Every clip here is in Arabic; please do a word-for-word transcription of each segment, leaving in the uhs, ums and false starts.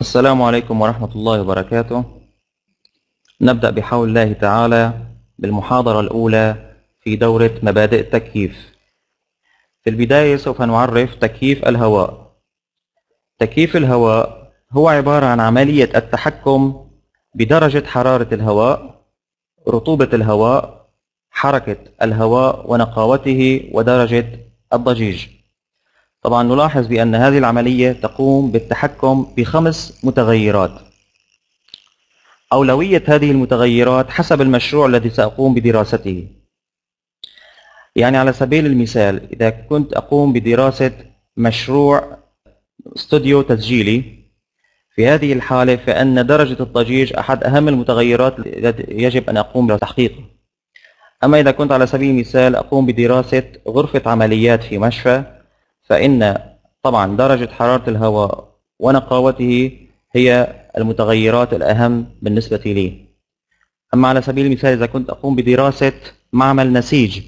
السلام عليكم ورحمة الله وبركاته. نبدأ بحول الله تعالى بالمحاضرة الأولى في دورة مبادئ التكييف. في البداية سوف نعرف تكييف الهواء. تكييف الهواء هو عبارة عن عملية التحكم بدرجة حرارة الهواء، رطوبة الهواء، حركة الهواء ونقاوته، ودرجة الضجيج. طبعا نلاحظ بأن هذه العملية تقوم بالتحكم بخمس متغيرات. أولوية هذه المتغيرات حسب المشروع الذي سأقوم بدراسته. يعني على سبيل المثال، إذا كنت أقوم بدراسة مشروع استوديو تسجيلي، في هذه الحالة فإن درجة الضجيج أحد أهم المتغيرات التي يجب أن أقوم بتحقيقها. أما إذا كنت على سبيل المثال أقوم بدراسة غرفة عمليات في مشفى، فإن طبعا درجة حرارة الهواء ونقاوته هي المتغيرات الأهم بالنسبة لي. أما على سبيل المثال إذا كنت أقوم بدراسة معمل نسيج،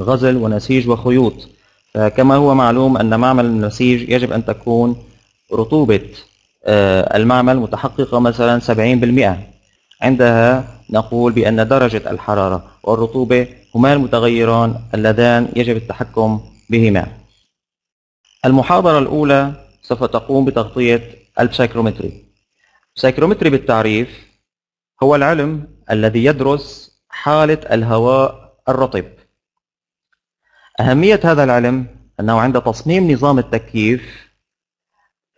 غزل ونسيج وخيوط، فكما هو معلوم أن معمل النسيج يجب أن تكون رطوبة المعمل متحققة مثلا سبعين بالمئة، عندها نقول بأن درجة الحرارة والرطوبة هما المتغيران اللذان يجب التحكم بهما. المحاضرة الأولى سوف تقوم بتغطية البسايكرومتري. البسايكرومتري بالتعريف هو العلم الذي يدرس حالة الهواء الرطب. أهمية هذا العلم أنه عند تصميم نظام التكييف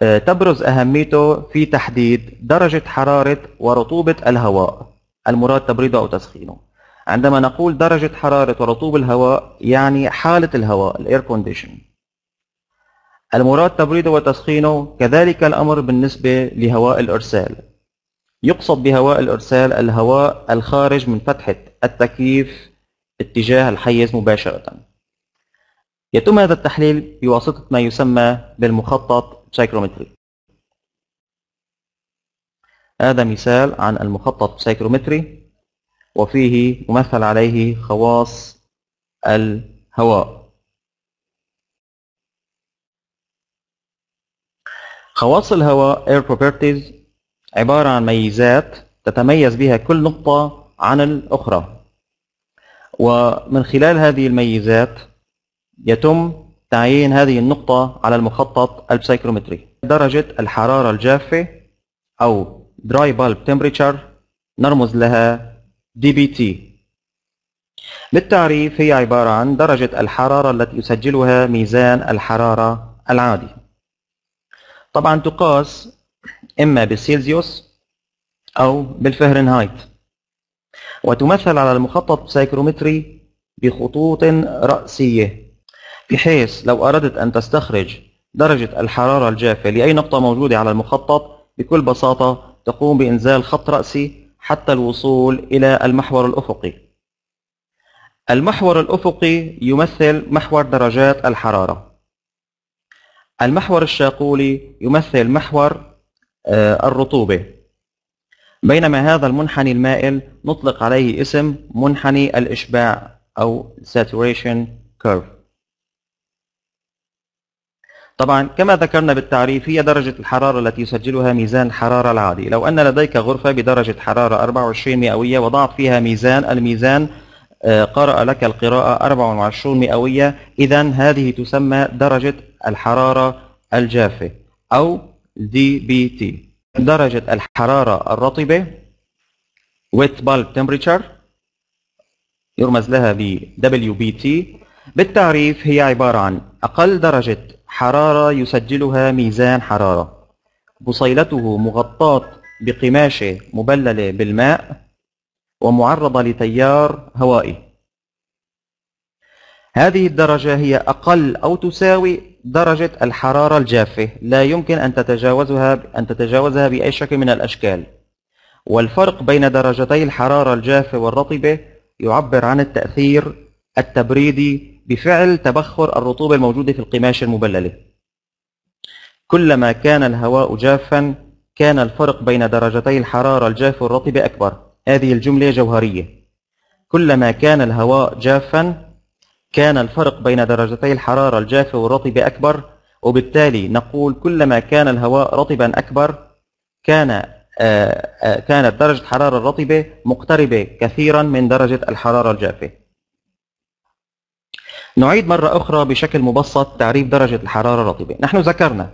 تبرز أهميته في تحديد درجة حرارة ورطوبة الهواء المراد تبريده أو تسخينه. عندما نقول درجة حرارة ورطوبة الهواء يعني حالة الهواء، الإير كونديشن. المراد تبريده وتسخينه، كذلك الأمر بالنسبة لهواء الإرسال. يقصد بهواء الإرسال الهواء الخارج من فتحة التكييف اتجاه الحيز مباشرة. يتم هذا التحليل بواسطة ما يسمى بالمخطط بسايكرومتري. هذا مثال عن المخطط بسايكرومتري، وفيه ممثل عليه خواص الهواء. خواص الهواء Air Properties عبارة عن ميزات تتميز بها كل نقطة عن الأخرى، ومن خلال هذه الميزات يتم تعيين هذه النقطة على المخطط البسايكرومتري. درجة الحرارة الجافة أو Dry Bulb Temperature نرمز لها دي بي تي. بالتعريف هي عبارة عن درجة الحرارة التي يسجلها ميزان الحرارة العادي. طبعا تقاس إما بالسيلزيوس أو بالفهرنهايت، وتمثل على المخطط البسايكرومتري بخطوط رأسية، بحيث لو أردت أن تستخرج درجة الحرارة الجافة لأي نقطة موجودة على المخطط بكل بساطة تقوم بإنزال خط رأسي حتى الوصول إلى المحور الأفقي. المحور الأفقي يمثل محور درجات الحرارة. المحور الشاقولي يمثل محور الرطوبة، بينما هذا المنحني المائل نطلق عليه اسم منحني الإشباع أو Saturation Curve. طبعا كما ذكرنا بالتعريف هي درجة الحرارة التي يسجلها ميزان الحرارة العادي. لو أن لديك غرفة بدرجة حرارة أربعة وعشرين مئوية وضعت فيها ميزان، الميزان قرأ لك القراءة أربعة وعشرين مئوية، إذا هذه تسمى درجة الحرارة الجافة أو دي بي تي. درجة الحرارة الرطبة Wet Bulb Temperature يرمز لها ب دبليو بي تي. بالتعريف هي عبارة عن أقل درجة حرارة يسجلها ميزان حرارة، بصيلته مغطاة بقماشة مبللة بالماء ومعرضة لتيار هوائي. هذه الدرجة هي أقل أو تساوي درجة الحرارة الجافة، لا يمكن أن تتجاوزها أن تتجاوزها بأي شكل من الأشكال. والفرق بين درجتي الحرارة الجافة والرطبة يعبر عن التأثير التبريدي بفعل تبخر الرطوبة الموجودة في القماش المبللة. كلما كان الهواء جافا كان الفرق بين درجتي الحرارة الجافة والرطبة أكبر. هذه الجملة جوهرية. كلما كان الهواء جافا كان الفرق بين درجتي الحرارة الجافة والرطبة أكبر، وبالتالي نقول كلما كان الهواء رطبا أكبر كان كانت درجة حرارة الرطبة مقتربة كثيرا من درجة الحرارة الجافة. نعيد مرة أخرى بشكل مبسط تعريف درجة الحرارة الرطبة. نحن ذكرنا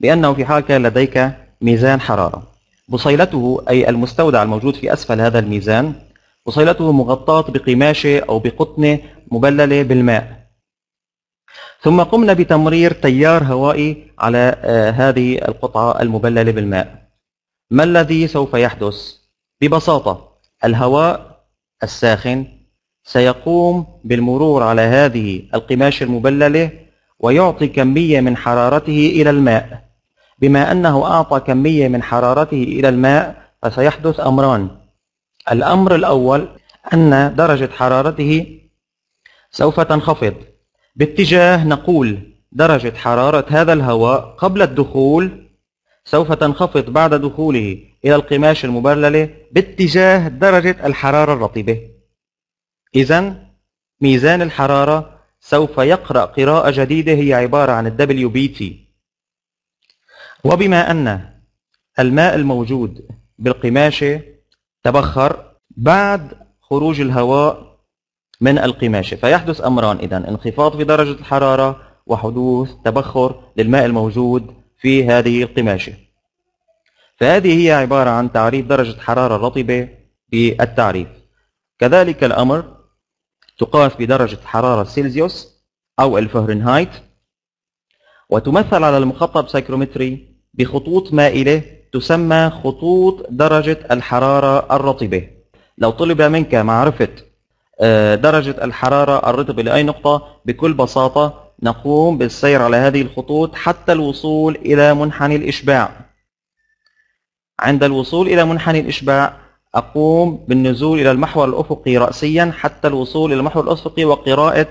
بأنه في حال كان لديك ميزان حرارة، بصيلته أي المستودع الموجود في أسفل هذا الميزان، بصيلته مغطاة بقماشة أو بقطنة مبللة بالماء، ثم قمنا بتمرير تيار هوائي على هذه القطعة المبللة بالماء. ما الذي سوف يحدث؟ ببساطة الهواء الساخن سيقوم بالمرور على هذه القماشة المبللة ويعطي كمية من حرارته إلى الماء. بما أنه أعطى كمية من حرارته إلى الماء فسيحدث أمران. الأمر الأول أن درجة حرارته سوف تنخفض باتجاه، نقول درجة حرارة هذا الهواء قبل الدخول سوف تنخفض بعد دخوله إلى القماش المبللة باتجاه درجة الحرارة الرطبة. إذن ميزان الحرارة سوف يقرأ قراءة جديدة هي عبارة عن ال دبليو بي تي. وبما أن الماء الموجود بالقماشة تبخر بعد خروج الهواء من القماشة، فيحدث أمران إذن: انخفاض في درجة الحرارة وحدوث تبخر للماء الموجود في هذه القماشة. فهذه هي عبارة عن تعريف درجة حرارة الرطبة بالتعريف. كذلك الأمر تقاس بدرجة حرارة السلسيوس أو الفهرنهايت، وتمثل على المخطط السايكرومتري بخطوط مائلة تسمى خطوط درجة الحرارة الرطبة. لو طلب منك معرفة درجة الحرارة الرطبة لأي نقطة، بكل بساطة نقوم بالسير على هذه الخطوط حتى الوصول إلى منحنى الإشباع. عند الوصول إلى منحنى الإشباع أقوم بالنزول إلى المحور الأفقي رأسيا حتى الوصول إلى المحور الأفقي وقراءة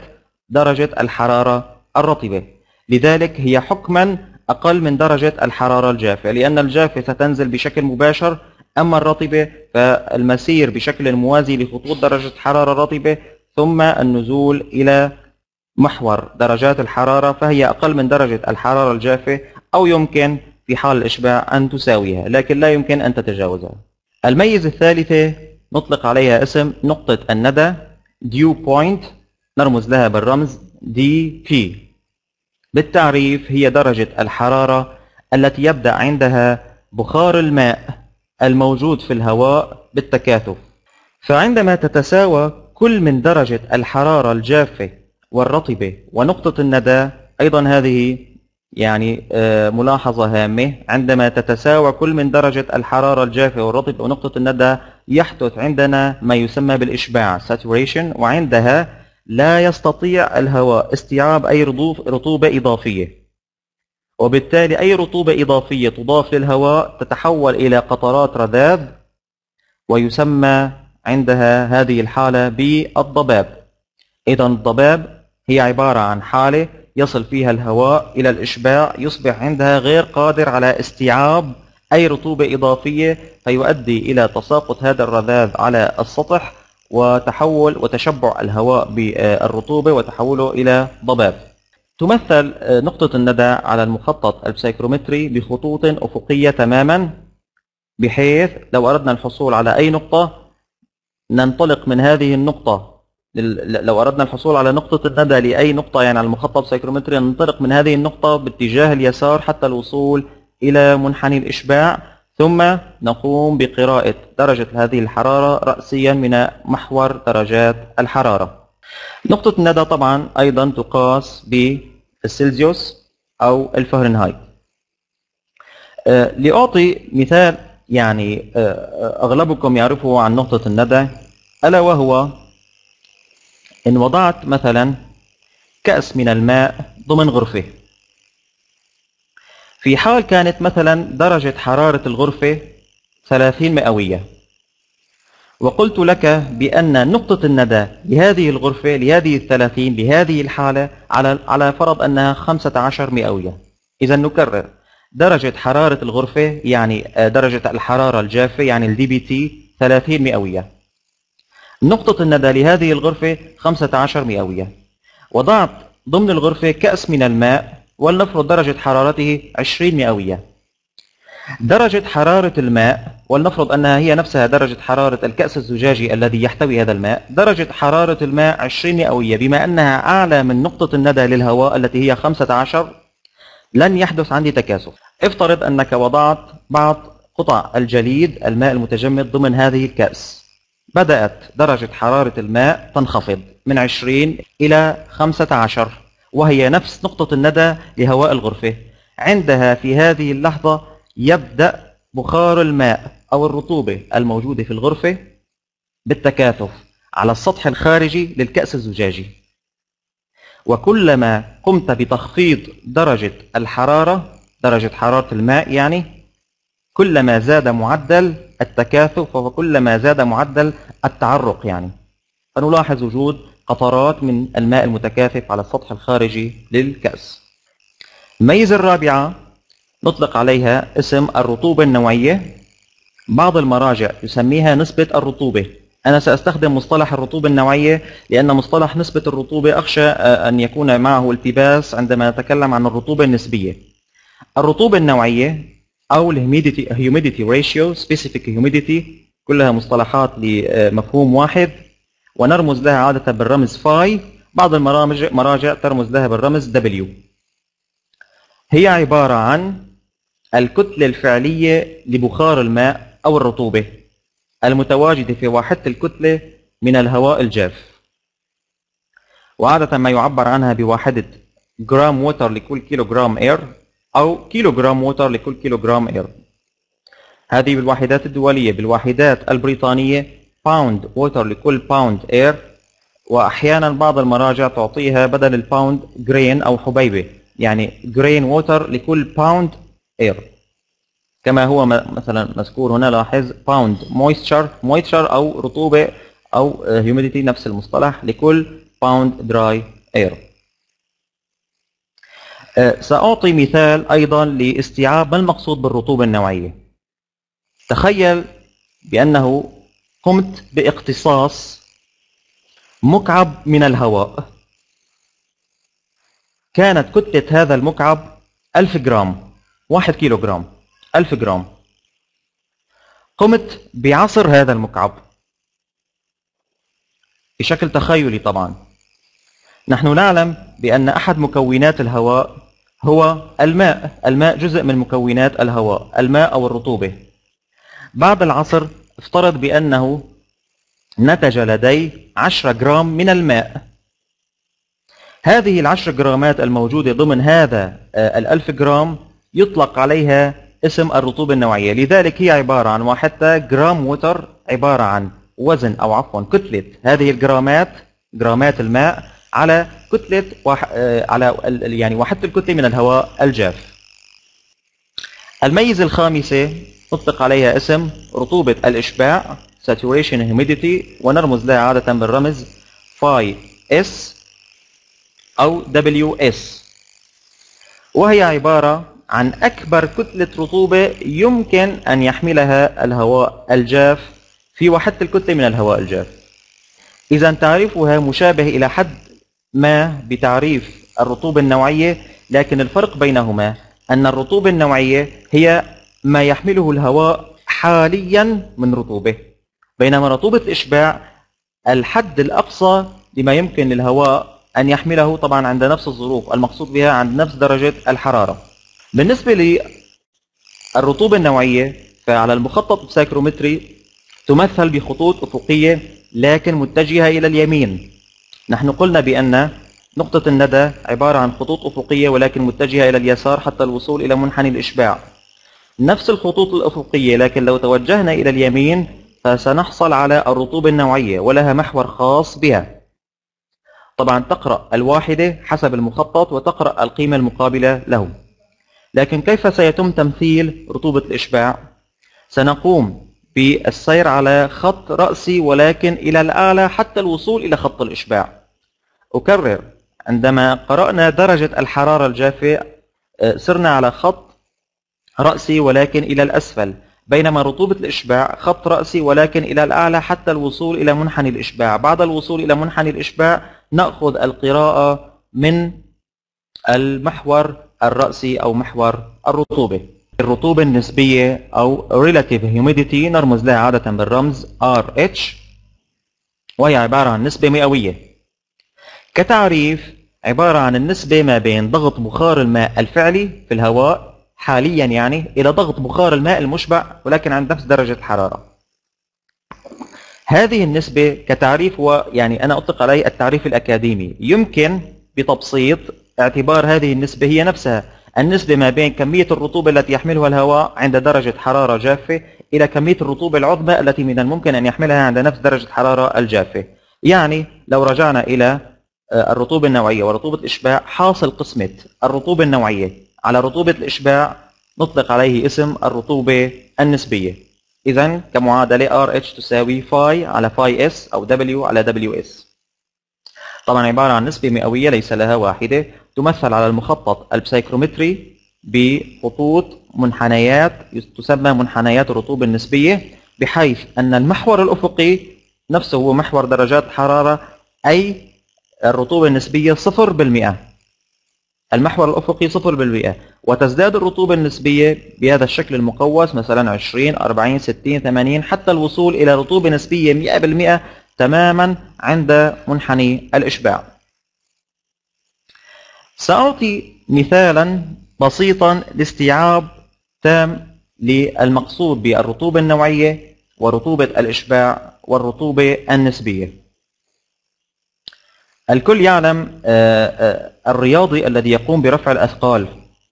درجة الحرارة الرطبة. لذلك هي حكما أقل من درجة الحرارة الجافة، لأن الجافة ستنزل بشكل مباشر، أما الرطبة فالمسير بشكل موازي لخطوط درجة الحرارة الرطبة ثم النزول إلى محور درجات الحرارة، فهي أقل من درجة الحرارة الجافة، أو يمكن في حال الإشباع أن تساويها لكن لا يمكن أن تتجاوزها. الميزة الثالثة نطلق عليها اسم نقطة الندى dew point، نرمز لها بالرمز دي بي. بالتعريف هي درجة الحرارة التي يبدأ عندها بخار الماء الموجود في الهواء بالتكاثف. فعندما تتساوى كل من درجة الحرارة الجافة والرطبة ونقطة الندى، أيضا هذه يعني ملاحظة هامة، عندما تتساوى كل من درجة الحرارة الجافة والرطبة ونقطة الندى يحدث عندنا ما يسمى بالإشباع saturation، وعندها لا يستطيع الهواء استيعاب أي رطوبة إضافية، وبالتالي أي رطوبة إضافية تضاف للهواء تتحول إلى قطرات رذاذ، ويسمى عندها هذه الحالة بالضباب. إذا الضباب هي عبارة عن حالة يصل فيها الهواء إلى الإشباع، يصبح عندها غير قادر على استيعاب أي رطوبة إضافية، فيؤدي إلى تساقط هذا الرذاذ على السطح وتحول وتشبع الهواء بالرطوبة وتحوله إلى ضباب. تمثل نقطة الندى على المخطط السايكرومتري بخطوط أفقية تماما، بحيث لو أردنا الحصول على أي نقطة ننطلق من هذه النقطة. لو أردنا الحصول على نقطة الندى لأي نقطة يعني على المخطط السايكرومتري، ننطلق من هذه النقطة باتجاه اليسار حتى الوصول إلى منحنى الإشباع، ثم نقوم بقراءة درجة هذه الحرارة رأسيا من محور درجات الحرارة. نقطة الندى طبعا أيضا تقاس بالسلسيوس أو الفهرنهايت. لأعطي مثال يعني أغلبكم يعرفه عن نقطة الندى، ألا وهو إن وضعت مثلا كأس من الماء ضمن غرفة، في حال كانت مثلا درجة حرارة الغرفة ثلاثين مئوية، وقلت لك بأن نقطة الندى لهذه الغرفة لهذه الثلاثين لهذه الحالة على على فرض أنها خمسة عشر مئوية. إذا نكرر درجة حرارة الغرفة يعني درجة الحرارة الجافة يعني الدي بي تي ثلاثين مئوية، نقطة الندى لهذه الغرفة خمسة عشر مئوية، وضعت ضمن الغرفة كأس من الماء ولنفرض درجة حرارته عشرين مئوية. درجة حرارة الماء، ولنفرض أنها هي نفسها درجة حرارة الكأس الزجاجي الذي يحتوي هذا الماء، درجة حرارة الماء عشرين مئوية، بما أنها أعلى من نقطة الندى للهواء التي هي خمسة عشر، لن يحدث عندي تكاثف. افترض أنك وضعت بعض قطع الجليد الماء المتجمد ضمن هذه الكأس. بدأت درجة حرارة الماء تنخفض من عشرين إلى خمسة عشر، وهي نفس نقطة الندى لهواء الغرفة. عندها في هذه اللحظة يبدأ بخار الماء أو الرطوبة الموجودة في الغرفة بالتكاثف على السطح الخارجي للكأس الزجاجي. وكلما قمت بتخفيض درجة الحرارة، درجة حرارة الماء يعني، كلما زاد معدل التكاثف وكلما زاد معدل التعرق يعني. فنلاحظ وجود قطرات من الماء المتكاثف على السطح الخارجي للكأس. الميزة الرابعة نطلق عليها اسم الرطوبة النوعية. بعض المراجع يسميها نسبة الرطوبة. أنا سأستخدم مصطلح الرطوبة النوعية لأن مصطلح نسبة الرطوبة أخشى أن يكون معه التباس عندما نتكلم عن الرطوبة النسبية. الرطوبة النوعية أو الهيوميديتي ريشيو، سبيسيفيك هيوميديتي، كلها مصطلحات لمفهوم واحد، ونرمز لها عادة بالرمز فاي. بعض المراجع ترمز لها بالرمز دبليو. هي عبارة عن الكتلة الفعلية لبخار الماء أو الرطوبة المتواجدة في واحدة الكتلة من الهواء الجاف، وعادة ما يعبر عنها بواحدة جرام ووتر لكل كيلوغرام اير، أو كيلوغرام ووتر لكل كيلوغرام اير. هذه بالوحدات الدولية. بالوحدات البريطانية باوند ووتر لكل باوند اير، وأحيانا بعض المراجع تعطيها بدل الباوند جرين أو حبيبة، يعني جرين ووتر لكل باوند اير، كما هو مثلا مذكور هنا. لاحظ باوند مويستشر، مويستشر او رطوبه او هيوميديتي نفس المصطلح، لكل باوند دراي اير. ساعطي مثال ايضا لاستيعاب ما المقصود بالرطوبه النوعيه. تخيل بانه قمت باقتصاص مكعب من الهواء. كانت كتلة هذا المكعب ألف جرام، واحد كيلوغرام، ألف جرام. قمت بعصر هذا المكعب بشكل تخيلي طبعا. نحن نعلم بأن أحد مكونات الهواء هو الماء. الماء جزء من مكونات الهواء، الماء أو الرطوبة. بعد العصر افترض بأنه نتج لدي عشرة جرام من الماء. هذه العشر جرامات الموجودة ضمن هذا الألف جرام يطلق عليها اسم الرطوبة النوعية. لذلك هي عبارة عن واحدة جرام ووتر، عبارة عن وزن أو عفوا كتلة هذه الجرامات، جرامات الماء، على كتلة وح... على يعني واحدة الكتلة من الهواء الجاف. الميزة الخامسة نطلق عليها اسم رطوبة الإشباع، saturation humidity، ونرمز لها عادة بالرمز فاي اس أو دبليو إس، وهي عبارة عن أكبر كتلة رطوبة يمكن أن يحملها الهواء الجاف في واحدة الكتلة من الهواء الجاف. إذا تعريفها مشابه إلى حد ما بتعريف الرطوبة النوعية، لكن الفرق بينهما أن الرطوبة النوعية هي ما يحمله الهواء حاليا من رطوبة، بينما رطوبة الإشباع الحد الأقصى لما يمكن للهواء أن يحمله طبعا عند نفس الظروف المقصود بها، عند نفس درجة الحرارة. بالنسبة للرطوبة النوعية فعلى المخطط السايكرومتري تمثل بخطوط أفقية لكن متجهة إلى اليمين. نحن قلنا بأن نقطة الندى عبارة عن خطوط أفقية ولكن متجهة إلى اليسار حتى الوصول إلى منحنى الإشباع. نفس الخطوط الأفقية لكن لو توجهنا إلى اليمين فسنحصل على الرطوبة النوعية ولها محور خاص بها. طبعا تقرأ الواحدة حسب المخطط وتقرأ القيمة المقابلة له. لكن كيف سيتم تمثيل رطوبة الإشباع؟ سنقوم بالسير على خط رأسي ولكن إلى الأعلى حتى الوصول إلى خط الإشباع. أكرر، عندما قرأنا درجة الحرارة الجافة سرنا على خط رأسي ولكن إلى الأسفل، بينما رطوبة الإشباع خط رأسي ولكن إلى الأعلى حتى الوصول إلى منحنى الإشباع. بعد الوصول إلى منحنى الإشباع نأخذ القراءة من المحور الرأسي أو محور الرطوبة. الرطوبة النسبية أو relative humidity نرمز لها عادة بالرمز آر إتش، وهي عبارة عن نسبة مئوية. كتعريف عبارة عن النسبة ما بين ضغط بخار الماء الفعلي في الهواء حاليا يعني إلى ضغط بخار الماء المشبع ولكن عند نفس درجة الحرارة. هذه النسبة كتعريف ويعني أنا أطلق عليه التعريف الأكاديمي، يمكن بتبسيط اعتبار هذه النسبة هي نفسها النسبة ما بين كمية الرطوبة التي يحملها الهواء عند درجة حرارة جافة إلى كمية الرطوبة العظمى التي من الممكن أن يحملها عند نفس درجة الحرارة الجافة. يعني لو رجعنا إلى الرطوبة النوعية ورطوبة الإشباع، حاصل قسمة الرطوبة النوعية على رطوبة الإشباع نطلق عليه اسم الرطوبة النسبية. إذن كمعادلة آر إتش تساوي فاي على فاي اس أو دبليو على دبليو اس. طبعا عبارة عن نسبة مئوية ليس لها واحدة، تمثل على المخطط البسايكرومتري بخطوط منحنيات تسمى منحنيات الرطوبة النسبية، بحيث أن المحور الأفقي نفسه هو محور درجات الحرارة أي الرطوبة النسبية صفر بالمئة. المحور الأفقي صفر بالمئة، وتزداد الرطوبة النسبية بهذا الشكل المقوس مثلا عشرين، أربعين، ستين، ثمانين حتى الوصول إلى رطوبة نسبية مئة بالمئة تماما عند منحني الإشباع. سأعطي مثالا بسيطا لاستيعاب تام للمقصود بالرطوبة النوعية ورطوبة الإشباع والرطوبة النسبية. الكل يعلم الرياضي الذي يقوم برفع الأثقال،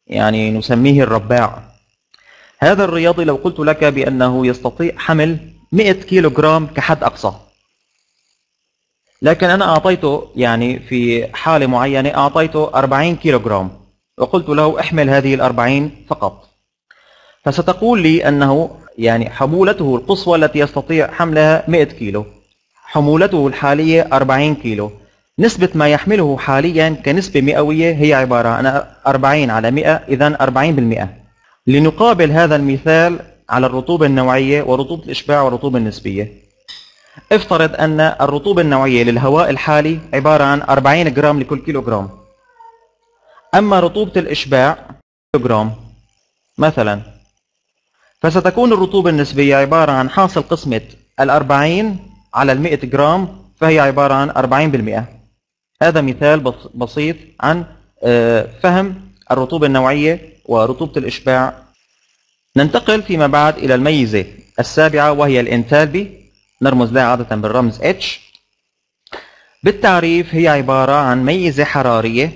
يعني نسميه الرباع. هذا الرياضي لو قلت لك بأنه يستطيع حمل مئة كيلوغرام كحد أقصى، لكن أنا أعطيته يعني في حالة معينة أعطيته أربعين كيلوغرام وقلت له احمل هذه الأربعين فقط، فستقول لي أنه يعني حمولته القصوى التي يستطيع حملها مئة كيلو، حمولته الحالية أربعين كيلو، نسبة ما يحمله حاليا كنسبة مئوية هي عبارة عن أربعين على مئة، إذن أربعين بالمئة. لنقابل هذا المثال على الرطوبة النوعية ورطوبة الإشباع والرطوبة النسبية. افترض أن الرطوبة النوعية للهواء الحالي عبارة عن أربعين جرام لكل كيلوغرام، أما رطوبة الإشباع كيلوغرام مثلا، فستكون الرطوبة النسبية عبارة عن حاصل قسمة الأربعين على المئة جرام، فهي عبارة عن أربعين بالمئة. هذا مثال بسيط عن فهم الرطوبة النوعية ورطوبة الإشباع. ننتقل فيما بعد إلى الميزة السابعة وهي الإنتالبي، نرمز لها عادة بالرمز H. بالتعريف هي عبارة عن ميزة حرارية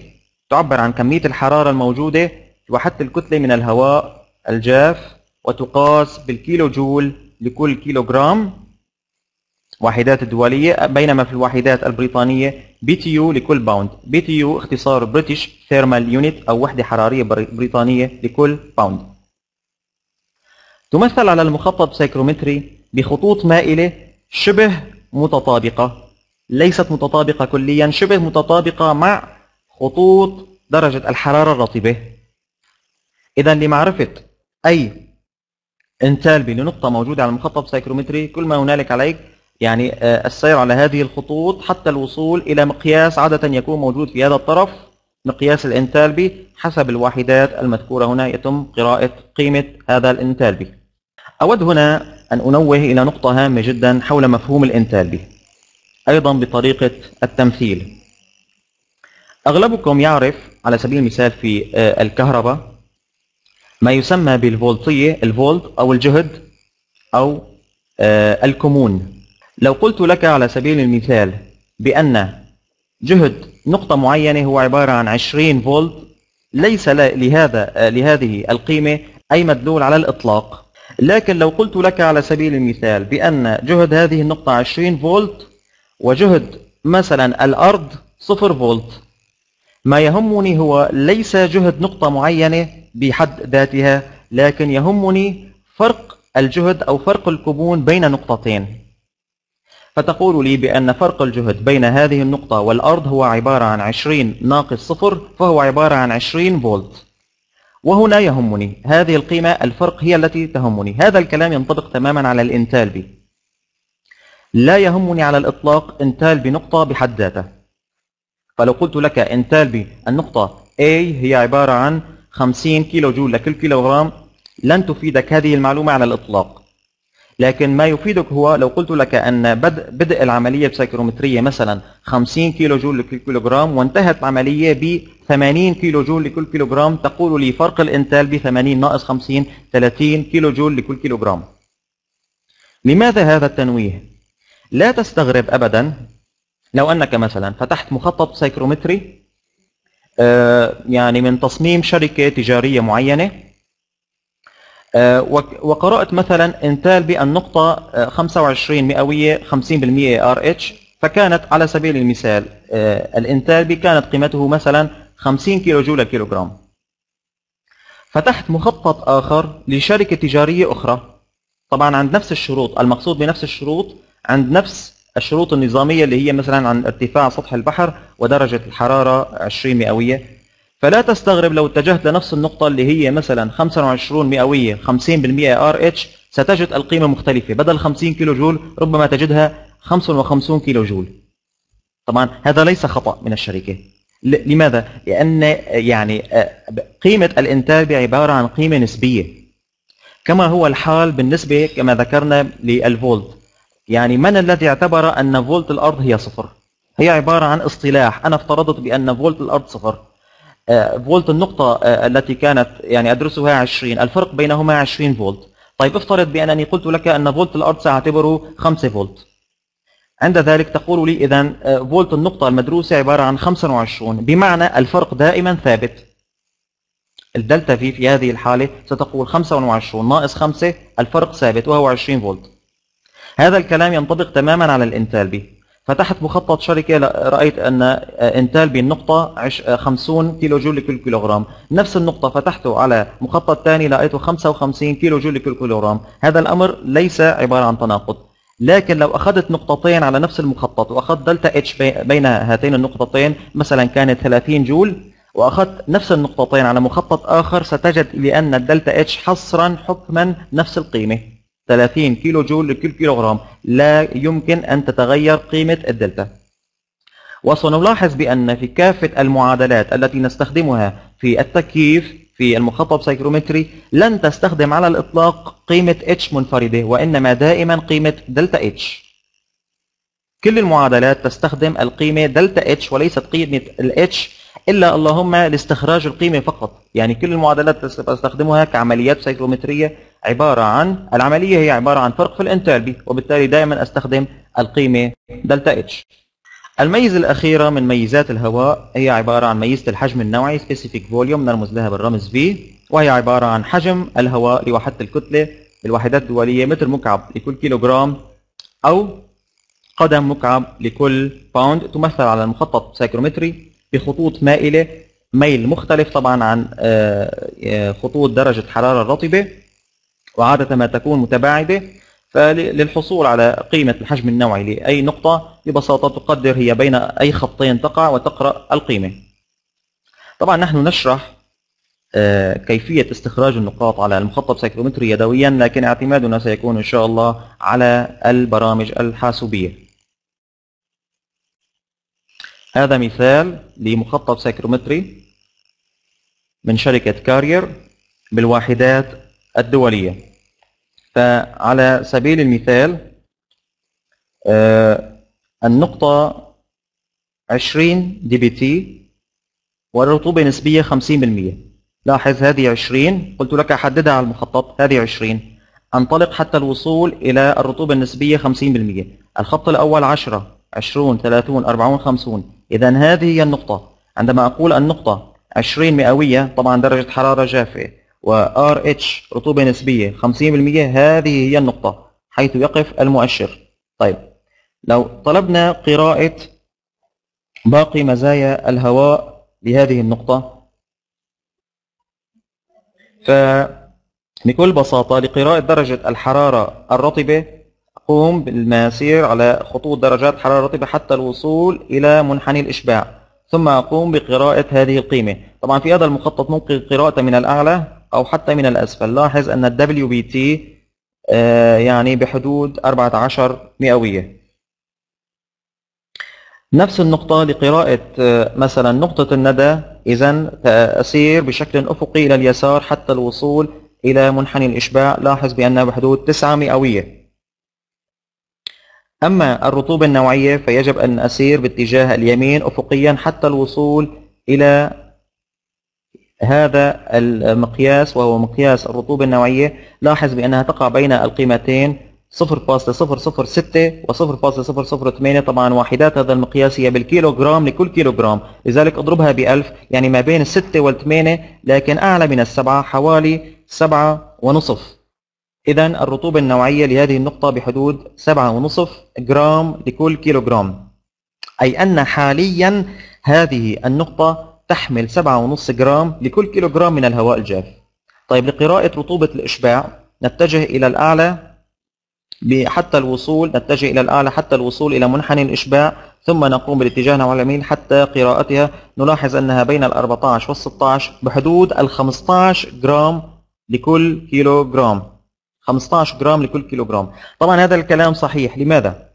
تعبر عن كمية الحرارة الموجودة وحتى الكتلة من الهواء الجاف، وتقاس بالكيلو جول لكل كيلوغرام وحدات الدولية، بينما في الوحدات البريطانية بي تي يو لكل باوند. بي تي يو اختصار بريتش ثيرمال يونت أو وحدة حرارية بريطانية لكل باوند. تمثل على المخطط سايكرومتري بخطوط مائلة شبه متطابقة، ليست متطابقة كليا، شبه متطابقة مع خطوط درجة الحرارة الرطبة. إذا لمعرفة أي انتالبي لنقطة موجودة على المخطط سايكرومتري، كل ما هنالك عليك يعني السير على هذه الخطوط حتى الوصول إلى مقياس عادة يكون موجود في هذا الطرف، مقياس الإنتالبي حسب الوحدات المذكورة هنا، يتم قراءة قيمة هذا الإنتالبي. أود هنا أن أنوه إلى نقطة هامة جدا حول مفهوم الإنتالبي أيضا بطريقة التمثيل. أغلبكم يعرف على سبيل المثال في الكهرباء ما يسمى بالفولتية، الفولت أو الجهد أو الكمون. لو قلت لك على سبيل المثال بأن جهد نقطة معينة هو عبارة عن عشرين فولت، ليس لهذا لهذه القيمة أي مدلول على الإطلاق. لكن لو قلت لك على سبيل المثال بأن جهد هذه النقطة عشرين فولت وجهد مثلا الأرض صفر فولت، ما يهمني هو ليس جهد نقطة معينة بحد ذاتها، لكن يهمني فرق الجهد أو فرق الكمون بين نقطتين. فتقول لي بأن فرق الجهد بين هذه النقطة والأرض هو عبارة عن عشرين ناقص صفر، فهو عبارة عن عشرين فولت. وهنا يهمني هذه القيمة، الفرق هي التي تهمني. هذا الكلام ينطبق تماما على الإنتالبي، لا يهمني على الإطلاق إنتالبي نقطة بحد ذاته. فلو قلت لك إنتالبي النقطة A هي عبارة عن خمسين كيلو جول لكل كيلوغرام، لن تفيدك هذه المعلومة على الإطلاق. لكن ما يفيدك هو لو قلت لك أن بدء, بدء العملية بسيكرومترية مثلا خمسين كيلو جول لكل كيلوغرام وانتهت العملية ب ثمانين كيلو جول لكل كيلوغرام، تقول لي فرق الإنتال ب ثمانين ناقص خمسين ثلاثين كيلو جول لكل كيلوغرام. لماذا هذا التنويه؟ لا تستغرب أبدا لو أنك مثلا فتحت مخطط سيكرومتري يعني من تصميم شركة تجارية معينة وقرأت مثلا انتال بالنقطة خمسة وعشرين مئوية خمسين بالمئة آر إتش، فكانت على سبيل المثال الانتال كانت قيمته مثلا خمسين كيلو جول للكيلوغرام. فتحت مخطط آخر لشركة تجارية أخرى طبعا عند نفس الشروط، المقصود بنفس الشروط عند نفس الشروط النظامية اللي هي مثلا عن ارتفاع سطح البحر ودرجة الحرارة عشرين مئوية. فلا تستغرب لو اتجهت لنفس النقطة اللي هي مثلا خمسة وعشرين مئوية خمسين بالمئة آر إتش، ستجد القيمة مختلفة، بدل خمسين كيلو جول ربما تجدها خمسة وخمسين كيلو جول. طبعا هذا ليس خطأ من الشركة. لماذا؟ لأن يعني قيمة الإنتاج عبارة عن قيمة نسبية، كما هو الحال بالنسبة كما ذكرنا للفولت. يعني من الذي اعتبر أن فولت الأرض هي صفر؟ هي عبارة عن اصطلاح، أنا افترضت بأن فولت الأرض صفر. فولت النقطة التي كانت يعني أدرسها عشرين، الفرق بينهما عشرين فولت. طيب افترض بأنني قلت لك أن فولت الأرض سأعتبره خمسة فولت. عند ذلك تقول لي إذن فولت النقطة المدروسة عبارة عن خمسة وعشرين، بمعنى الفرق دائما ثابت. الدلتا في في هذه الحالة ستقول خمسة وعشرين ناقص خمسة، الفرق ثابت وهو عشرين فولت. هذا الكلام ينطبق تماما على الانتالبي. فتحت مخطط شركة رأيت أن انتالبي النقطة خمسين كيلو جول لكل كيلوغرام، نفس النقطة فتحته على مخطط ثاني لقيته خمسة وخمسين كيلو جول لكل كيلوغرام. هذا الأمر ليس عبارة عن تناقض. لكن لو أخذت نقطتين على نفس المخطط وأخذت دلتا اتش بين هاتين النقطتين مثلا كانت ثلاثين جول، وأخذت نفس النقطتين على مخطط آخر، ستجد بأن الدلتا اتش حصرا حكما نفس القيمة ثلاثين كيلو جول لكل كيلوغرام، لا يمكن أن تتغير قيمة الدلتا. وسنلاحظ بأن في كافة المعادلات التي نستخدمها في التكييف في المخطط سيكرومتري لن تستخدم على الإطلاق قيمة H منفردة، وإنما دائما قيمة دلتا H. كل المعادلات تستخدم القيمة دلتا H وليست قيمة ال H، إلا اللهم لاستخراج القيمة فقط. يعني كل المعادلات تستخدمها كعمليات سيكرومترية عبارة عن العملية هي عبارة عن فرق في الانتالبي، وبالتالي دائما استخدم القيمة دلتا H. الميزة الأخيرة من ميزات الهواء هي عبارة عن ميزة الحجم النوعي specific volume، نرمز لها بالرمز V، وهي عبارة عن حجم الهواء لوحدة الكتلة بالوحدات الدولية متر مكعب لكل كيلوغرام أو قدم مكعب لكل باوند، تمثل على المخطط سيكرومتري بخطوط مائلة ميل مختلف طبعا عن خطوط درجة حرارة الرطبة، وعادة ما تكون متباعدة. فللحصول على قيمة الحجم النوعي لأي نقطة ببساطة تقدر هي بين أي خطين تقع وتقرأ القيمة. طبعا نحن نشرح كيفية استخراج النقاط على المخطط سيكرومتري يدويا، لكن اعتمادنا سيكون إن شاء الله على البرامج الحاسوبية. هذا مثال لمخطط سيكرومتري من شركة كارير بالواحدات الدولية. فعلى سبيل المثال النقطة عشرين دي بي تي والرطوبة نسبية خمسين بالمئة. لاحظ هذه عشرين، قلت لك أحددها على المخطط، هذه عشرين، انطلق حتى الوصول إلى الرطوبة النسبية خمسين بالمئة. الخط الأول عشرة عشرين ثلاثين أربعين خمسين. إذا هذه هي النقطة. عندما أقول النقطة عشرين مئوية طبعا درجة حرارة جافة و آر إتش رطوبة نسبية خمسين بالمئة، هذه هي النقطة حيث يقف المؤشر. طيب لو طلبنا قراءة باقي مزايا الهواء لهذه النقطة، فبكل بساطة لقراءة درجة الحرارة الرطبة أقوم بالمسير على خطوط درجات حرارة الرطبة حتى الوصول إلى منحني الإشباع، ثم أقوم بقراءة هذه القيمة. طبعا في هذا المخطط ممكن قراءته من الأعلى أو حتى من الأسفل. لاحظ أن ال دبليو بي تي يعني بحدود أربعة عشر مئوية. نفس النقطة لقراءة مثلا نقطة الندى، إذن أسير بشكل أفقي إلى اليسار حتى الوصول إلى منحني الإشباع لاحظ بأنها بحدود تسعة مئوية. أما الرطوبة النوعية فيجب أن أسير باتجاه اليمين أفقيا حتى الوصول إلى هذا المقياس وهو مقياس الرطوبة النوعية. لاحظ بأنها تقع بين القيمتين صفر فاصلة صفر صفر ستة و صفر فاصلة صفر صفر ثمانية. طبعا وحدات هذا المقياس هي بالكيلوغرام لكل كيلوغرام، لذلك اضربها بألف، يعني ما بين الستة والثمانية لكن أعلى من السبعة حوالي سبعة ونصف. إذا الرطوبة النوعية لهذه النقطة بحدود سبعة ونصف جرام لكل كيلوغرام، أي أن حاليا هذه النقطة تحمل سبعة ونصف جرام لكل كيلوغرام من الهواء الجاف. طيب لقراءة رطوبة الإشباع نتجه إلى الأعلى حتى الوصول نتجه إلى الأعلى حتى الوصول إلى منحني الإشباع، ثم نقوم بالاتجاه نحو اليمين حتى قراءتها. نلاحظ أنها بين ال أربعة عشر وال ستة عشر بحدود ال خمسة عشر جرام لكل كيلوغرام، خمسة عشر جرام لكل كيلوغرام. طبعا هذا الكلام صحيح. لماذا؟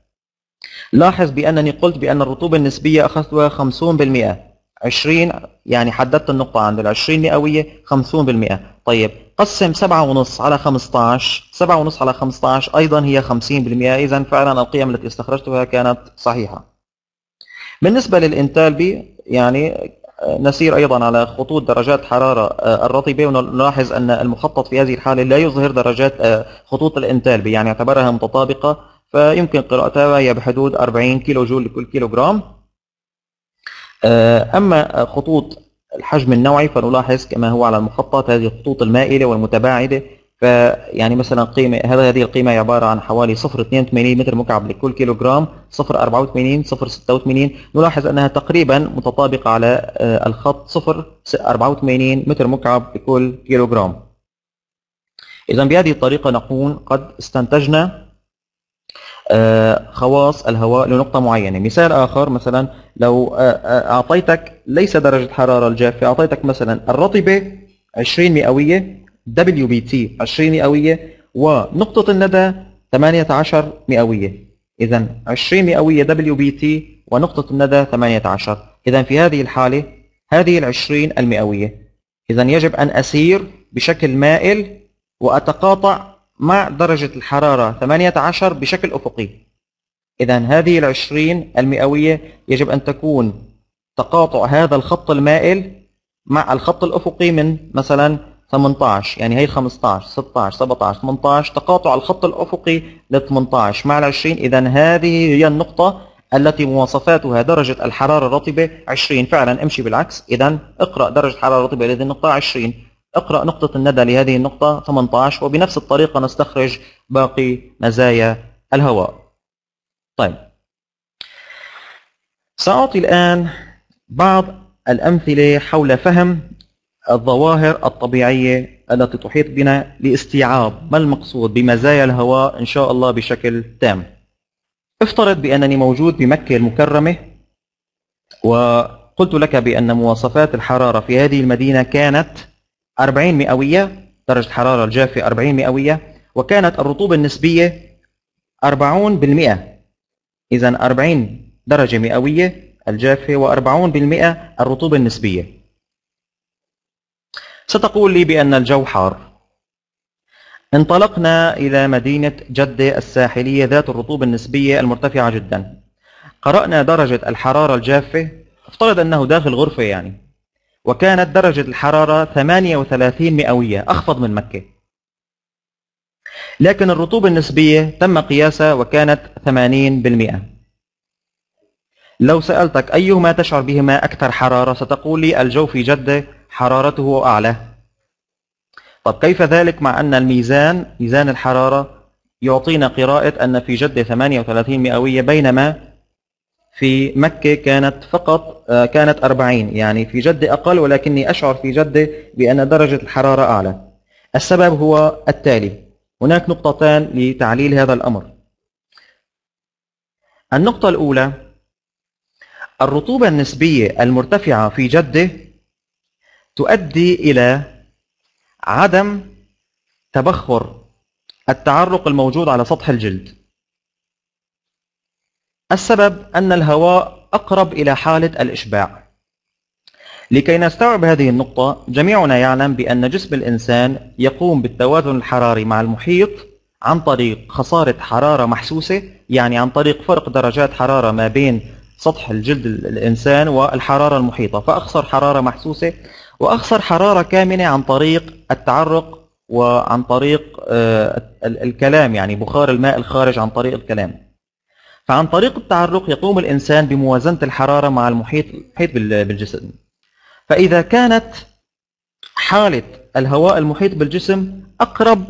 لاحظ بأنني قلت بأن الرطوبة النسبية أخذتها خمسين بالمئة، عشرين يعني حددت النقطة عند ال عشرين مئوية خمسين بالمئة. طيب قسم سبعة ونص على خمسة عشر، سبعة ونص على خمسة عشر أيضا هي خمسين بالمئة، إذا فعلا القيم التي استخرجتها كانت صحيحة. بالنسبة للإنتالبي يعني نسير أيضا على خطوط درجات حرارة الرطبة، ونلاحظ أن المخطط في هذه الحالة لا يظهر درجات خطوط الإنتالبي، يعني اعتبرها متطابقة، فيمكن قراءتها هي بحدود أربعين كيلو جول لكل كيلوغرام. أما خطوط الحجم النوعي فنلاحظ كما هو على المخطط هذه الخطوط المائلة والمتباعدة، فيعني مثلا قيمة هذه القيمة عبارة عن حوالي صفر فاصلة اثنين وثمانين متر مكعب لكل كيلوغرام، صفر فاصلة أربعة وثمانين، صفر فاصلة ستة وثمانين. نلاحظ أنها تقريبا متطابقة على الخط صفر فاصلة أربعة وثمانين متر مكعب لكل كيلوغرام. إذا بهذه الطريقة نكون قد استنتجنا خواص الهواء لنقطة معينة. مثال آخر، مثلا لو أعطيتك ليس درجة حرارة الجافة، أعطيتك مثلا الرطبة عشرين مئوية دبليو بي تي عشرين مئوية ونقطة الندى ثمانية عشر مئوية. إذا عشرين مئوية دبليو بي تي ونقطة الندى ثمانية عشر. إذا في هذه الحالة هذه العشرين المئوية، إذا يجب أن أسير بشكل مائل وأتقاطع مع درجة الحرارة ثمانية عشر بشكل أفقي. إذا هذه العشرين المئوية يجب أن تكون تقاطع هذا الخط المائل مع الخط الأفقي من مثلا ثمانية عشر، يعني هي خمسة عشر، ستة عشر، سبعة عشر، ثمانية عشر، تقاطع الخط الأفقي ل ثمانية عشر مع ال عشرين. إذا هذه هي النقطة التي مواصفاتها درجة الحرارة الرطبة عشرين. فعلا امشي بالعكس، إذا اقرأ درجة الحرارة الرطبة لهذه النقطة عشرين، اقرأ نقطة الندى لهذه النقطة ثمانية عشر، وبنفس الطريقة نستخرج باقي مزايا الهواء. طيب سأعطي الآن بعض الأمثلة حول فهم الظواهر الطبيعية التي تحيط بنا لاستيعاب ما المقصود بمزايا الهواء إن شاء الله بشكل تام. افترض بأنني موجود بمكة المكرمة، وقلت لك بأن مواصفات الحرارة في هذه المدينة كانت أربعين مئوية، درجة الحرارة الجافة أربعين مئوية، وكانت الرطوبة النسبية أربعين بالمئة. إذا أربعين درجة مئوية الجافة وأربعين بالمئة الرطوبة النسبية. ستقول لي بأن الجو حار. انطلقنا إلى مدينة جدة الساحلية ذات الرطوبة النسبية المرتفعة جدا. قرأنا درجة الحرارة الجافة، افترض أنه داخل غرفة يعني، وكانت درجة الحرارة ثمانية وثلاثين مئوية، أخفض من مكة. لكن الرطوبة النسبية تم قياسها وكانت ثمانين بالمئة. لو سألتك أيهما تشعر بهما أكثر حرارة، ستقول لي الجو في جدة حرارته أعلى. طب كيف ذلك مع أن الميزان، ميزان الحرارة، يعطينا قراءة أن في جدة ثمانية وثلاثين مئوية بينما في مكة كانت فقط كانت أربعين، يعني في جدة أقل ولكني أشعر في جدة بأن درجة الحرارة أعلى. السبب هو التالي، هناك نقطتان لتعليل هذا الأمر. النقطة الأولى، الرطوبة النسبية المرتفعة في جدة تؤدي إلى عدم تبخر التعرق الموجود على سطح الجلد. السبب أن الهواء أقرب إلى حالة الإشباع، لكي نستوعب هذه النقطة، جميعنا يعلم بأن جسم الإنسان يقوم بالتوازن الحراري مع المحيط عن طريق خسارة حرارة محسوسة، يعني عن طريق فرق درجات حرارة ما بين سطح الجلد الإنسان والحرارة المحيطة، فأخسر حرارة محسوسة وأخسر حرارة كامنة عن طريق التعرق وعن طريق الكلام، يعني بخار الماء الخارج عن طريق الكلام. فعن طريق التعرق يقوم الإنسان بموازنة الحرارة مع المحيط بالجسم. فإذا كانت حالة الهواء المحيط بالجسم أقرب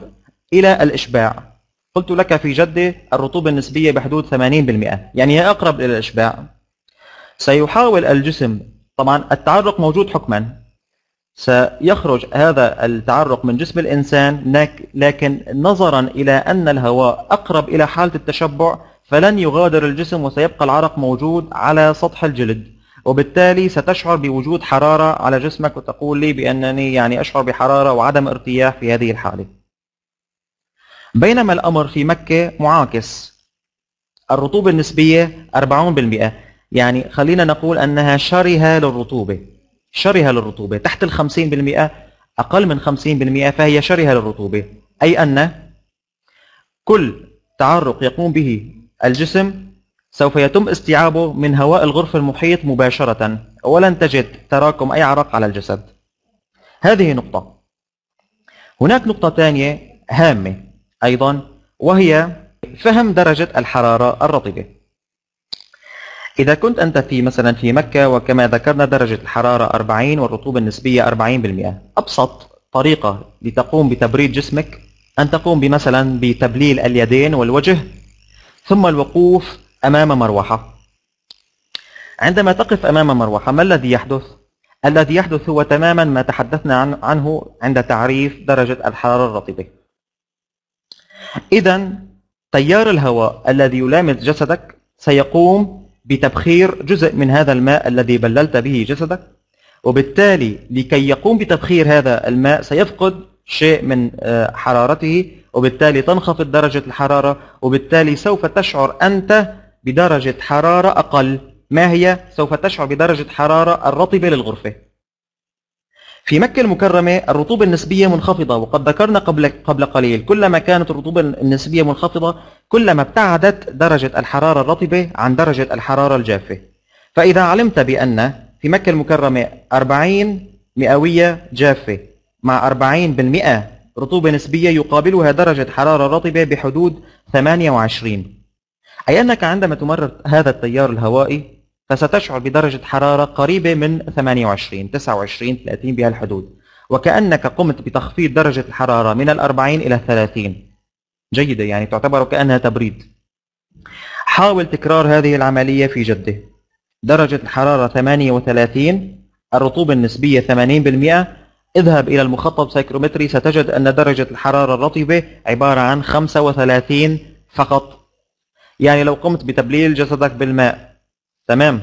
إلى الإشباع، قلت لك في جدة الرطوبة النسبية بحدود ثمانين بالمئة، يعني هي أقرب إلى الإشباع، سيحاول الجسم، طبعا التعرق موجود حكما، سيخرج هذا التعرق من جسم الإنسان، لكن نظرا إلى أن الهواء أقرب إلى حالة التشبع فلن يغادر الجسم وسيبقى العرق موجود على سطح الجلد، وبالتالي ستشعر بوجود حرارة على جسمك وتقول لي بأنني يعني أشعر بحرارة وعدم ارتياح في هذه الحالة. بينما الأمر في مكة معاكس، الرطوبة النسبية أربعين بالمئة، يعني خلينا نقول أنها شرهة للرطوبة، شرهة للرطوبة تحت ال خمسين بالمئة، أقل من خمسين بالمئة فهي شرهة للرطوبة، أي أن كل تعرق يقوم به الجسم سوف يتم استيعابه من هواء الغرفة المحيط مباشرة، ولن تجد تراكم أي عرق على الجسد. هذه نقطة. هناك نقطة ثانية هامة أيضا، وهي فهم درجة الحرارة الرطبة. إذا كنت أنت في مثلا في مكة، وكما ذكرنا درجة الحرارة أربعين والرطوبة النسبية أربعين بالمئة، أبسط طريقة لتقوم بتبريد جسمك أن تقوم بمثلا بتبليل اليدين والوجه، ثم الوقوف أمام مروحة. عندما تقف أمام مروحة ما الذي يحدث؟ الذي يحدث هو تماما ما تحدثنا عنه عند تعريف درجة الحرارة الرطبة. إذا تيار الهواء الذي يلامس جسدك سيقوم بتبخير جزء من هذا الماء الذي بللت به جسدك، وبالتالي لكي يقوم بتبخير هذا الماء سيفقد شيء من حرارته، وبالتالي تنخفض درجة الحرارة، وبالتالي سوف تشعر أنت بدرجة حرارة أقل. ما هي؟ سوف تشعر بدرجة حرارة الرطبة للغرفة. في مكة المكرمة الرطوبة النسبية منخفضة، وقد ذكرنا قبل قبل قليل كلما كانت الرطوبة النسبية منخفضة كلما ابتعدت درجة الحرارة الرطبة عن درجة الحرارة الجافة. فإذا علمت بأن في مكة المكرمة أربعين مئوية جافة مع أربعين بالمئة رطوبة نسبية يقابلها درجة حرارة رطبة بحدود ثمانية وعشرين، أي أنك عندما تمرر هذا التيار الهوائي فستشعر بدرجة حرارة قريبة من ثمانية وعشرين تسعة وعشرين ثلاثين بهالحدود، وكأنك قمت بتخفيض درجة الحرارة من الأربعين إلى الثلاثين. جيدة، يعني تعتبر كأنها تبريد. حاول تكرار هذه العملية في جدة. درجة الحرارة ثمانية وثلاثين، الرطوبة النسبية ثمانين بالمئة، اذهب إلى المخطط سايكرومتري ستجد أن درجة الحرارة الرطبة عبارة عن خمسة وثلاثين فقط. يعني لو قمت بتبليل جسدك بالماء، تمام،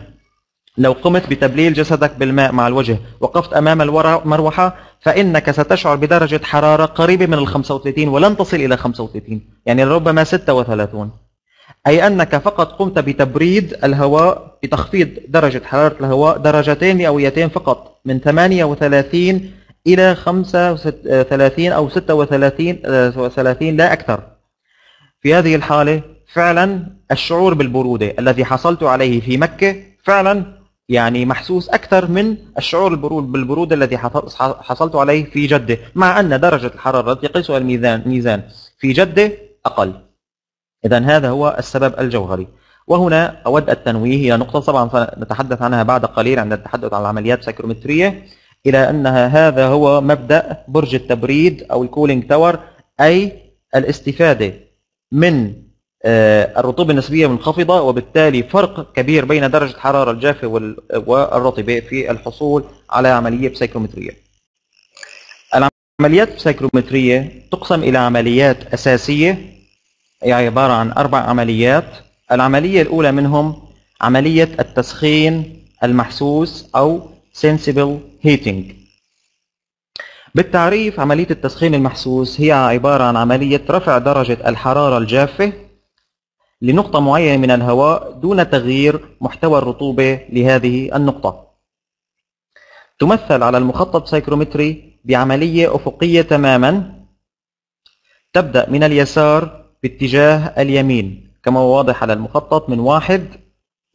لو قمت بتبليل جسدك بالماء مع الوجه وقفت أمام المروحة فإنك ستشعر بدرجة حرارة قريبة من ال خمسة وثلاثين ولن تصل إلى خمسة وثلاثين، يعني ربما ستة وثلاثين، أي أنك فقط قمت بتبريد الهواء، بتخفيض درجة حرارة الهواء درجتين مئويتين فقط، من ثمانية وثلاثين إلى خمسة وثلاثين أو ستة وثلاثين لا أكثر. في هذه الحالة فعلا الشعور بالبرودة الذي حصلت عليه في مكة فعلا يعني محسوس أكثر من الشعور بالبرودة الذي حصلت عليه في جدة، مع أن درجة الحرارة التي يقيسها الميزان في جدة أقل. إذا هذا هو السبب الجوهري. وهنا أود التنويه إلى نقطة طبعا سنتحدث عنها بعد قليل عند التحدث عن العمليات السايكرومترية، إلى أنها هذا هو مبدأ برج التبريد أو الكولينج تاور، أي الاستفادة من الرطوبة النسبية منخفضة، وبالتالي فرق كبير بين درجة الحرارة الجافة والرطبة في الحصول على عملية سايكرومترية. العمليات السايكرومترية تقسم إلى عمليات أساسية، هي عبارة عن أربع عمليات. العملية الأولى منهم عملية التسخين المحسوس أو Sensible Heating. بالتعريف عملية التسخين المحسوس هي عبارة عن عملية رفع درجة الحرارة الجافة لنقطة معينة من الهواء دون تغيير محتوى الرطوبة لهذه النقطة. تمثل على المخطط سايكرومتري بعملية أفقية تماما تبدأ من اليسار باتجاه اليمين كما هو واضح على المخطط من واحد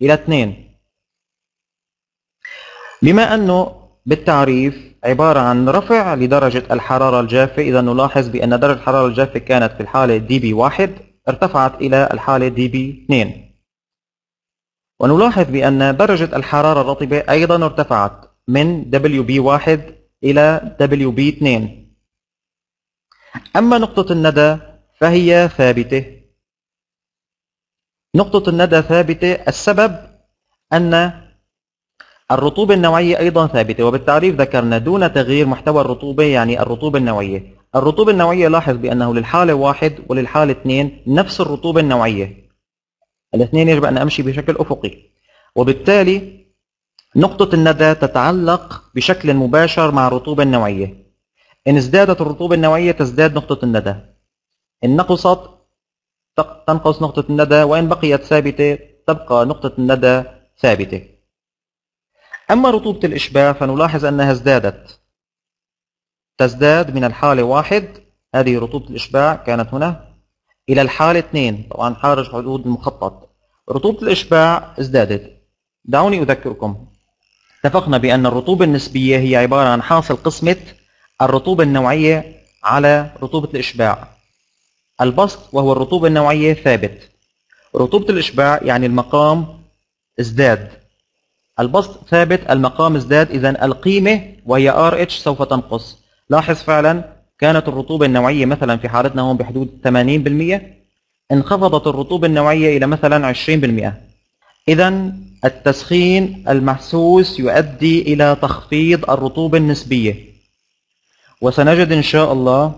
إلى اثنين. بما أنه بالتعريف عبارة عن رفع لدرجة الحرارة الجافة، إذا نلاحظ بأن درجة الحرارة الجافة كانت في الحالة دي بي واحد ارتفعت إلى الحالة دي بي اثنين، ونلاحظ بأن درجة الحرارة الرطبة أيضا ارتفعت من دبليو بي واحد إلى دبليو بي اثنين. أما نقطة الندى فهي ثابتة. نقطة الندى ثابتة، السبب أن الرطوبة النوعية أيضا ثابتة، وبالتعريف ذكرنا دون تغيير محتوى الرطوبة يعني الرطوبة النوعية. الرطوبة النوعية لاحظ بأنه للحالة واحد وللحالة اثنين نفس الرطوبة النوعية، الاثنين يجب أن أمشي بشكل أفقي، وبالتالي نقطة الندى تتعلق بشكل مباشر مع الرطوبة النوعية. إن ازدادت الرطوبة النوعية تزداد نقطة الندى، إن نقصت تنقص نقطة الندى، وإن بقيت ثابتة تبقى نقطة الندى ثابتة. أما رطوبة الإشباع فنلاحظ أنها ازدادت، تزداد من الحالة واحد، هذه رطوبة الإشباع كانت هنا، إلى الحالة اثنين، طبعا خارج حدود المخطط. رطوبة الإشباع ازدادت. دعوني أذكركم، اتفقنا بأن الرطوبة النسبية هي عبارة عن حاصل قسمة الرطوبة النوعية على رطوبة الإشباع. البسط وهو الرطوبة النوعية ثابت، رطوبة الإشباع يعني المقام ازداد، البسط ثابت المقام ازداد، إذا القيمة وهي آر إتش سوف تنقص. لاحظ فعلا كانت الرطوبة النوعية مثلا في حالتنا هون بحدود ثمانين بالمئة، انخفضت الرطوبة النوعية إلى مثلا عشرين بالمئة. إذا التسخين المحسوس يؤدي إلى تخفيض الرطوبة النسبية، وسنجد إن شاء الله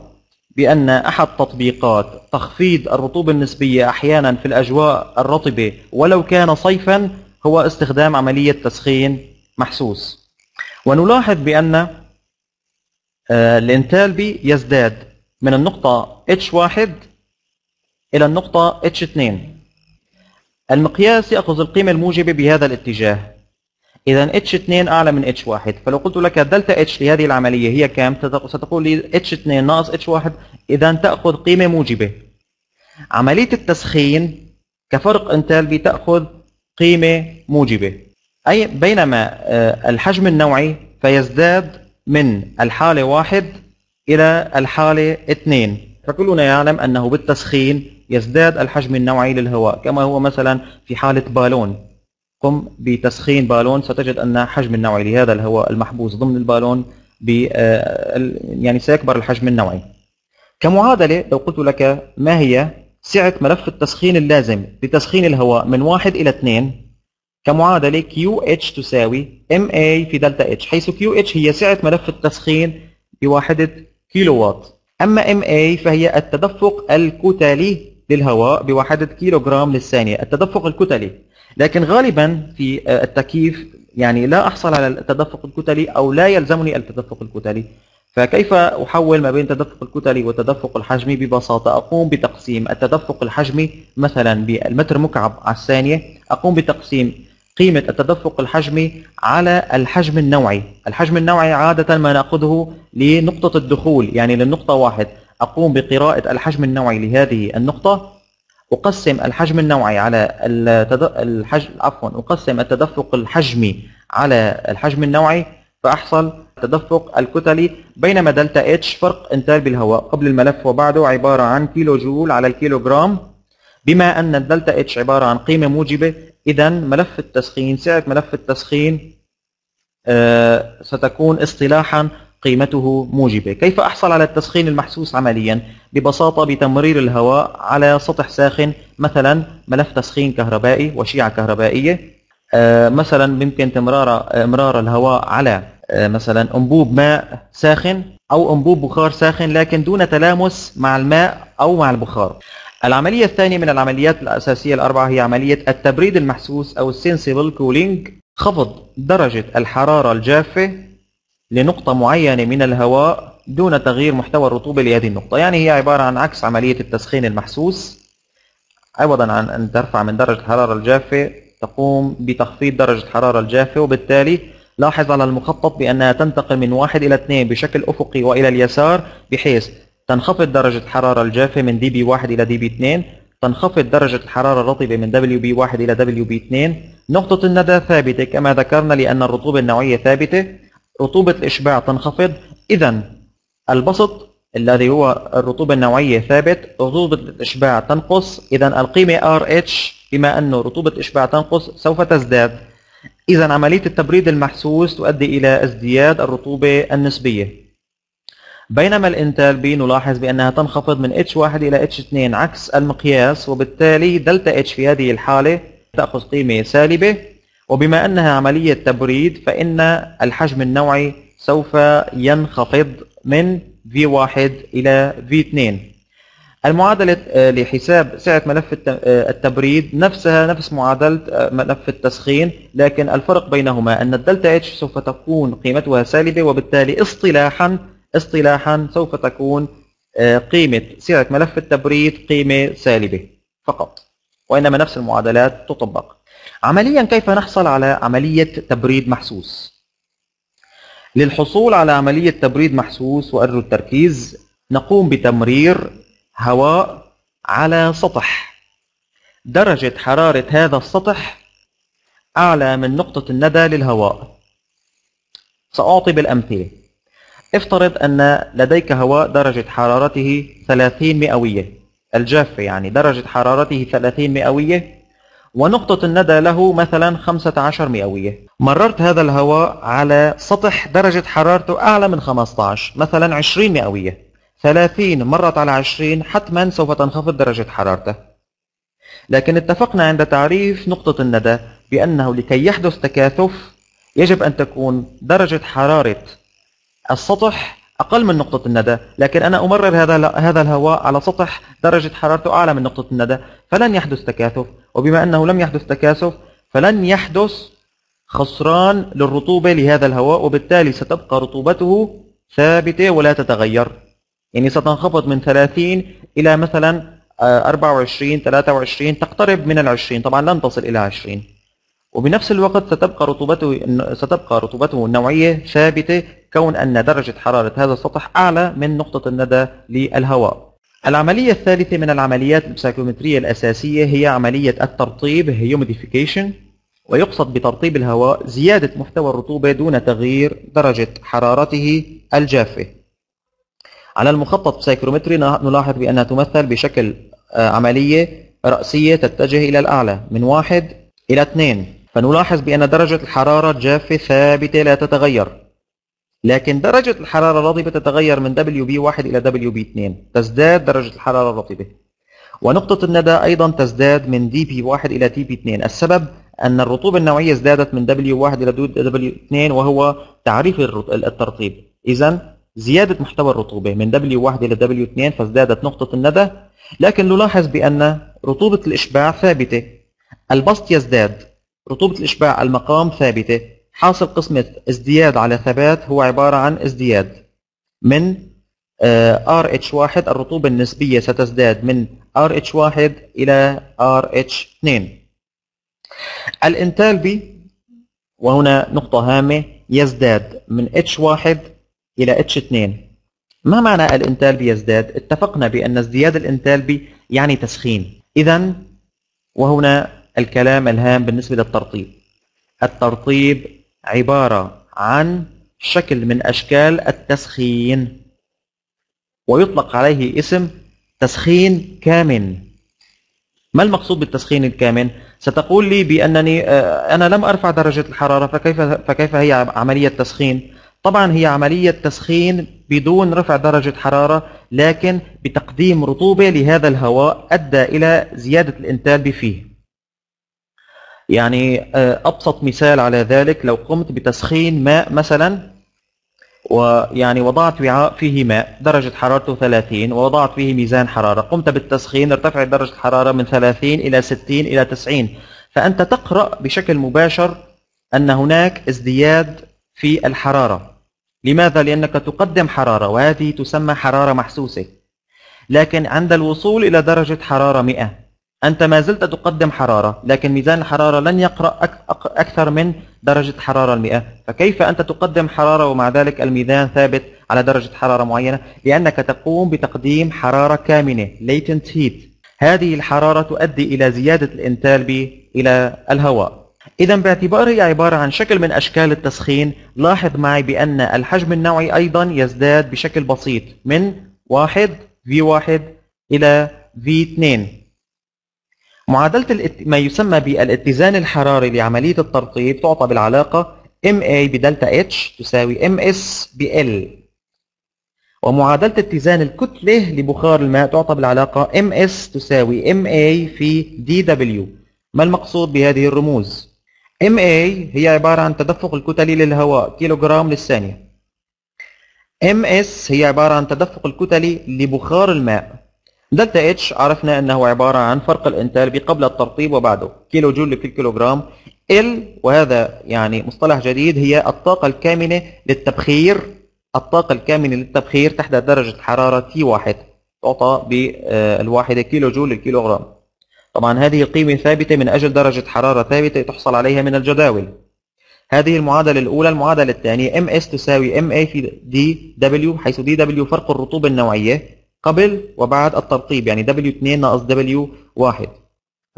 بأن أحد تطبيقات تخفيض الرطوبة النسبية أحيانا في الأجواء الرطبة ولو كان صيفا هو استخدام عملية تسخين محسوس. ونلاحظ بأن الانتالبي يزداد من النقطة اتش واحد إلى النقطة اتش اثنين. المقياس يأخذ القيمة الموجبة بهذا الاتجاه، إذا اتش اثنين أعلى من اتش واحد، فلو قلت لك دلتا اتش لهذه العملية هي كام؟ ستقول لي اتش اثنين ناقص اتش واحد، إذا تأخذ قيمة موجبة. عملية التسخين كفرق انتالبي تأخذ قيمة موجبة، أي بينما الحجم النوعي فيزداد من الحالة واحد إلى الحالة اثنين، فكلنا يعلم أنه بالتسخين يزداد الحجم النوعي للهواء، كما هو مثلا في حالة بالون. قم بتسخين بالون ستجد أن حجم النوعي لهذا الهواء المحبوس ضمن البالون يعني سيكبر الحجم النوعي. كمعادلة لو قلت لك ما هي سعة ملف التسخين اللازم لتسخين الهواء من واحد إلى اثنين، كمعادلة كيو اتش تساوي إم إيه في دلتا H، حيث كيو اتش هي سعة ملف التسخين بواحدة كيلو واط، أما إم إيه فهي التدفق الكتلي للهواء بواحدة كيلو جرام للثانية، التدفق الكتلي. لكن غالبا في التكييف يعني لا أحصل على التدفق الكتلي أو لا يلزمني التدفق الكتلي، فكيف أحول ما بين التدفق الكتلي والتدفق الحجمي؟ ببساطة أقوم بتقسيم التدفق الحجمي مثلا بالمتر مكعب على الثانية، أقوم بتقسيم قيمة التدفق الحجمي على الحجم النوعي. الحجم النوعي عادة ما نأخذه لنقطة الدخول يعني للنقطة واحد، أقوم بقراءة الحجم النوعي لهذه النقطة، أقسم الحجم النوعي على التد... الحجم عفوا أقسم التدفق الحجمي على الحجم النوعي فأحصل التدفق الكتلي. بينما دلتا اتش فرق انتالبي الهواء قبل الملف وبعده عبارة عن كيلو جول على الكيلوغرام، بما أن الدلتا اتش عبارة عن قيمة موجبة، إذا ملف التسخين سعة ملف التسخين آه ستكون اصطلاحا قيمته موجبة. كيف أحصل على التسخين المحسوس عمليا؟ ببساطة بتمرير الهواء على سطح ساخن، مثلا ملف تسخين كهربائي وشيعة كهربائية، آه مثلا ممكن تمرار امرار الهواء على آه مثلا أنبوب ماء ساخن أو أنبوب بخار ساخن لكن دون تلامس مع الماء أو مع البخار. العملية الثانية من العمليات الأساسية الأربعة هي عملية التبريد المحسوس أو sensible cooling، خفض درجة الحرارة الجافة لنقطة معينة من الهواء دون تغيير محتوى الرطوبة لهذه النقطة، يعني هي عبارة عن عكس عملية التسخين المحسوس. عوضا عن أن ترفع من درجة الحرارة الجافة تقوم بتخفيض درجة الحرارة الجافة، وبالتالي لاحظ على المخطط بأنها تنتقل من واحد إلى اثنين بشكل أفقي وإلى اليسار، بحيث تنخفض درجة الحرارة الجافة من دي بي واحد إلى دي بي اثنين، تنخفض درجة الحرارة الرطبة من دبليو بي واحد إلى دبليو بي اثنين. نقطة الندى ثابتة كما ذكرنا لأن الرطوبة النوعية ثابتة. رطوبة الإشباع تنخفض، إذا البسط الذي هو الرطوبة النوعية ثابت، رطوبة الإشباع تنقص، إذا القيمة آر إتش بما أنه رطوبة إشباع تنقص سوف تزداد. إذا عملية التبريد المحسوس تؤدي إلى ازدياد الرطوبة النسبية. بينما الانتالبي نلاحظ بأنها تنخفض من اتش واحد إلى اتش اثنين عكس المقياس، وبالتالي دلتا اتش في هذه الحالة تأخذ قيمة سالبة، وبما أنها عملية تبريد فإن الحجم النوعي سوف ينخفض من في واحد إلى في اثنين. المعادلة لحساب سعة ملف التبريد نفسها نفس معادلة ملف التسخين، لكن الفرق بينهما أن الدلتا اتش سوف تكون قيمتها سالبة، وبالتالي اصطلاحا اصطلاحا سوف تكون قيمة سعة ملف التبريد قيمة سالبة فقط، وإنما نفس المعادلات تطبق. عمليا كيف نحصل على عملية تبريد محسوس؟ للحصول على عملية تبريد محسوس وأرجو التركيز، نقوم بتمرير هواء على سطح، درجة حرارة هذا السطح أعلى من نقطة الندى للهواء. سأعطي بالأمثلة. افترض أن لديك هواء درجة حرارته ثلاثين مئوية الجافة، يعني درجة حرارته ثلاثين مئوية، ونقطة الندى له مثلا خمسة عشر مئوية. مررت هذا الهواء على سطح درجة حرارته أعلى من خمسة عشر، مثلا عشرين مئوية. ثلاثين مرت على عشرين، حتما سوف تنخفض درجة حرارته. لكن اتفقنا عند تعريف نقطة الندى بأنه لكي يحدث تكاثف يجب أن تكون درجة حرارة السطح أقل من نقطة الندى، لكن أنا أمرر هذا هذا الهواء على سطح درجة حرارته أعلى من نقطة الندى، فلن يحدث تكاثف، وبما أنه لم يحدث تكاثف فلن يحدث خسران للرطوبة لهذا الهواء، وبالتالي ستبقى رطوبته ثابتة ولا تتغير. يعني ستنخفض من ثلاثين إلى مثلا أربعة وعشرين، ثلاثة وعشرين، تقترب من العشرين، طبعا لن تصل إلى عشرين، وبنفس الوقت ستبقى رطوبته ستبقى رطوبته النوعية ثابتة، كون أن درجة حرارة هذا السطح أعلى من نقطة الندى للهواء. العملية الثالثة من العمليات البساكيومترية الأساسية هي عملية الترطيب (humidification), ويقصد بترطيب الهواء زيادة محتوى الرطوبة دون تغيير درجة حرارته الجافة. على المخطط البساكيومتري نلاحظ بأنها تمثل بشكل عملية رأسية تتجه إلى الأعلى من واحد إلى اثنين، فنلاحظ بأن درجة الحرارة الجافة ثابتة لا تتغير، لكن درجة الحرارة الرطبة تتغير من دبليو بي واحد إلى دبليو بي اثنين، تزداد درجة الحرارة الرطبة، ونقطة الندى أيضا تزداد من دي بي واحد إلى تي بي اثنين. السبب أن الرطوبة النوعية ازدادت من دبليو واحد إلى دبليو اثنين، وهو تعريف الترطيب. إذا زيادة محتوى الرطوبة من دبليو واحد إلى دبليو اثنين فازدادت نقطة الندى، لكن نلاحظ بأن رطوبة الإشباع ثابتة، البسط يزداد، رطوبة الإشباع المقام ثابتة، حاصل قسمة ازدياد على ثبات هو عبارة عن ازدياد من آر إتش واحد، الرطوبة النسبية ستزداد من آر إتش واحد إلى آر إتش اثنين. الانتالبي، وهنا نقطة هامة، يزداد من اتش واحد إلى اتش اثنين. ما معنى الانتالبي يزداد؟ اتفقنا بأن ازدياد الانتالبي يعني تسخين. إذا وهنا الكلام الهام بالنسبة للترطيب. الترطيب عبارة عن شكل من أشكال التسخين، ويطلق عليه اسم تسخين كامن. ما المقصود بالتسخين الكامن؟ ستقول لي بأنني أنا لم أرفع درجة الحرارة، فكيف فكيف هي عملية تسخين؟ طبعا هي عملية تسخين بدون رفع درجة حرارة، لكن بتقديم رطوبة لهذا الهواء أدى إلى زيادة الانتالبي فيه. يعني أبسط مثال على ذلك، لو قمت بتسخين ماء مثلا، ويعني وضعت وعاء فيه ماء درجة حرارته ثلاثين، ووضعت فيه ميزان حرارة، قمت بالتسخين، ارتفعت درجة الحرارة من ثلاثين إلى ستين إلى تسعين، فأنت تقرأ بشكل مباشر أن هناك ازدياد في الحرارة. لماذا؟ لأنك تقدم حرارة، وهذه تسمى حرارة محسوسة. لكن عند الوصول إلى درجة حرارة مئة أنت ما زلت تقدم حرارة، لكن ميزان الحرارة لن يقرأ أكثر من درجة حرارة المئة، فكيف أنت تقدم حرارة ومع ذلك الميزان ثابت على درجة حرارة معينة؟ لأنك تقوم بتقديم حرارة كامنة latent heat. هذه الحرارة تؤدي إلى زيادة الانتالبي إلى الهواء. إذا باعتباره عبارة عن شكل من أشكال التسخين، لاحظ معي بأن الحجم النوعي أيضا يزداد بشكل بسيط من واحد في واحد إلى في اثنين. معادلة ما يسمى بالاتزان الحراري لعملية الترطيب تعطى بالعلاقة إم إيه بدلتا H تساوي إم إس بL، ومعادلة اتزان الكتلة لبخار الماء تعطى بالعلاقة إم إس تساوي إم إيه في دي دبليو. ما المقصود بهذه الرموز؟ إم إيه هي عبارة عن تدفق الكتلي للهواء كيلوغرام للثانية، إم إس هي عبارة عن تدفق الكتلي لبخار الماء، دلتا اتش عرفنا انه عباره عن فرق الانتالبي قبل الترطيب وبعده كيلو جول لكل كيلوغرام، ال وهذا يعني مصطلح جديد هي الطاقه الكامنه للتبخير، الطاقه الكامنه للتبخير تحت درجه حراره تي واحد تعطى بالواحده كيلو جول للكيلوغرام. طبعا هذه قيمه ثابته من اجل درجه حراره ثابته تحصل عليها من الجداول. هذه المعادله الاولى. المعادله الثانيه ام اس تساوي ام اي في دي دبليو، حيث دي دبليو فرق الرطوبه النوعيه قبل وبعد الترطيب، يعني دبليو اثنين ناقص دبليو واحد.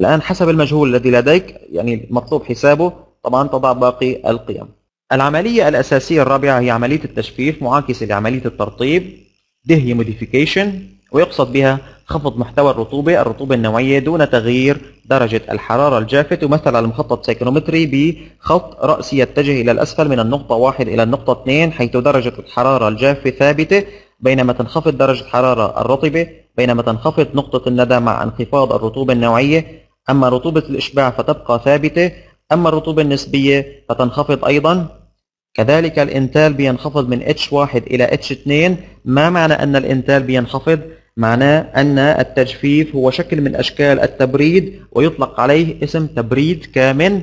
الآن حسب المجهول الذي لديك يعني المطلوب حسابه، طبعا تضع باقي القيم. العملية الأساسية الرابعة هي عملية التجفيف معاكسة لعملية الترطيب ديهيوميديفيكيشن، ويقصد بها خفض محتوى الرطوبة الرطوبة النوعية دون تغيير درجة الحرارة الجافة. تمثل على المخطط سايكونومتري بخط رأسي يتجه إلى الأسفل من النقطة واحد إلى النقطة اثنين، حيث درجة الحرارة الجافة ثابتة بينما تنخفض درجة حرارة الرطبة، بينما تنخفض نقطة الندى مع انخفاض الرطوبة النوعية. أما رطوبة الإشباع فتبقى ثابتة، أما الرطوبة النسبية فتنخفض أيضا. كذلك الانتالبي ينخفض من اتش واحد إلى اتش اثنين. ما معنى أن الانتالبي ينخفض؟ معناه أن التجفيف هو شكل من أشكال التبريد ويطلق عليه اسم تبريد كامن،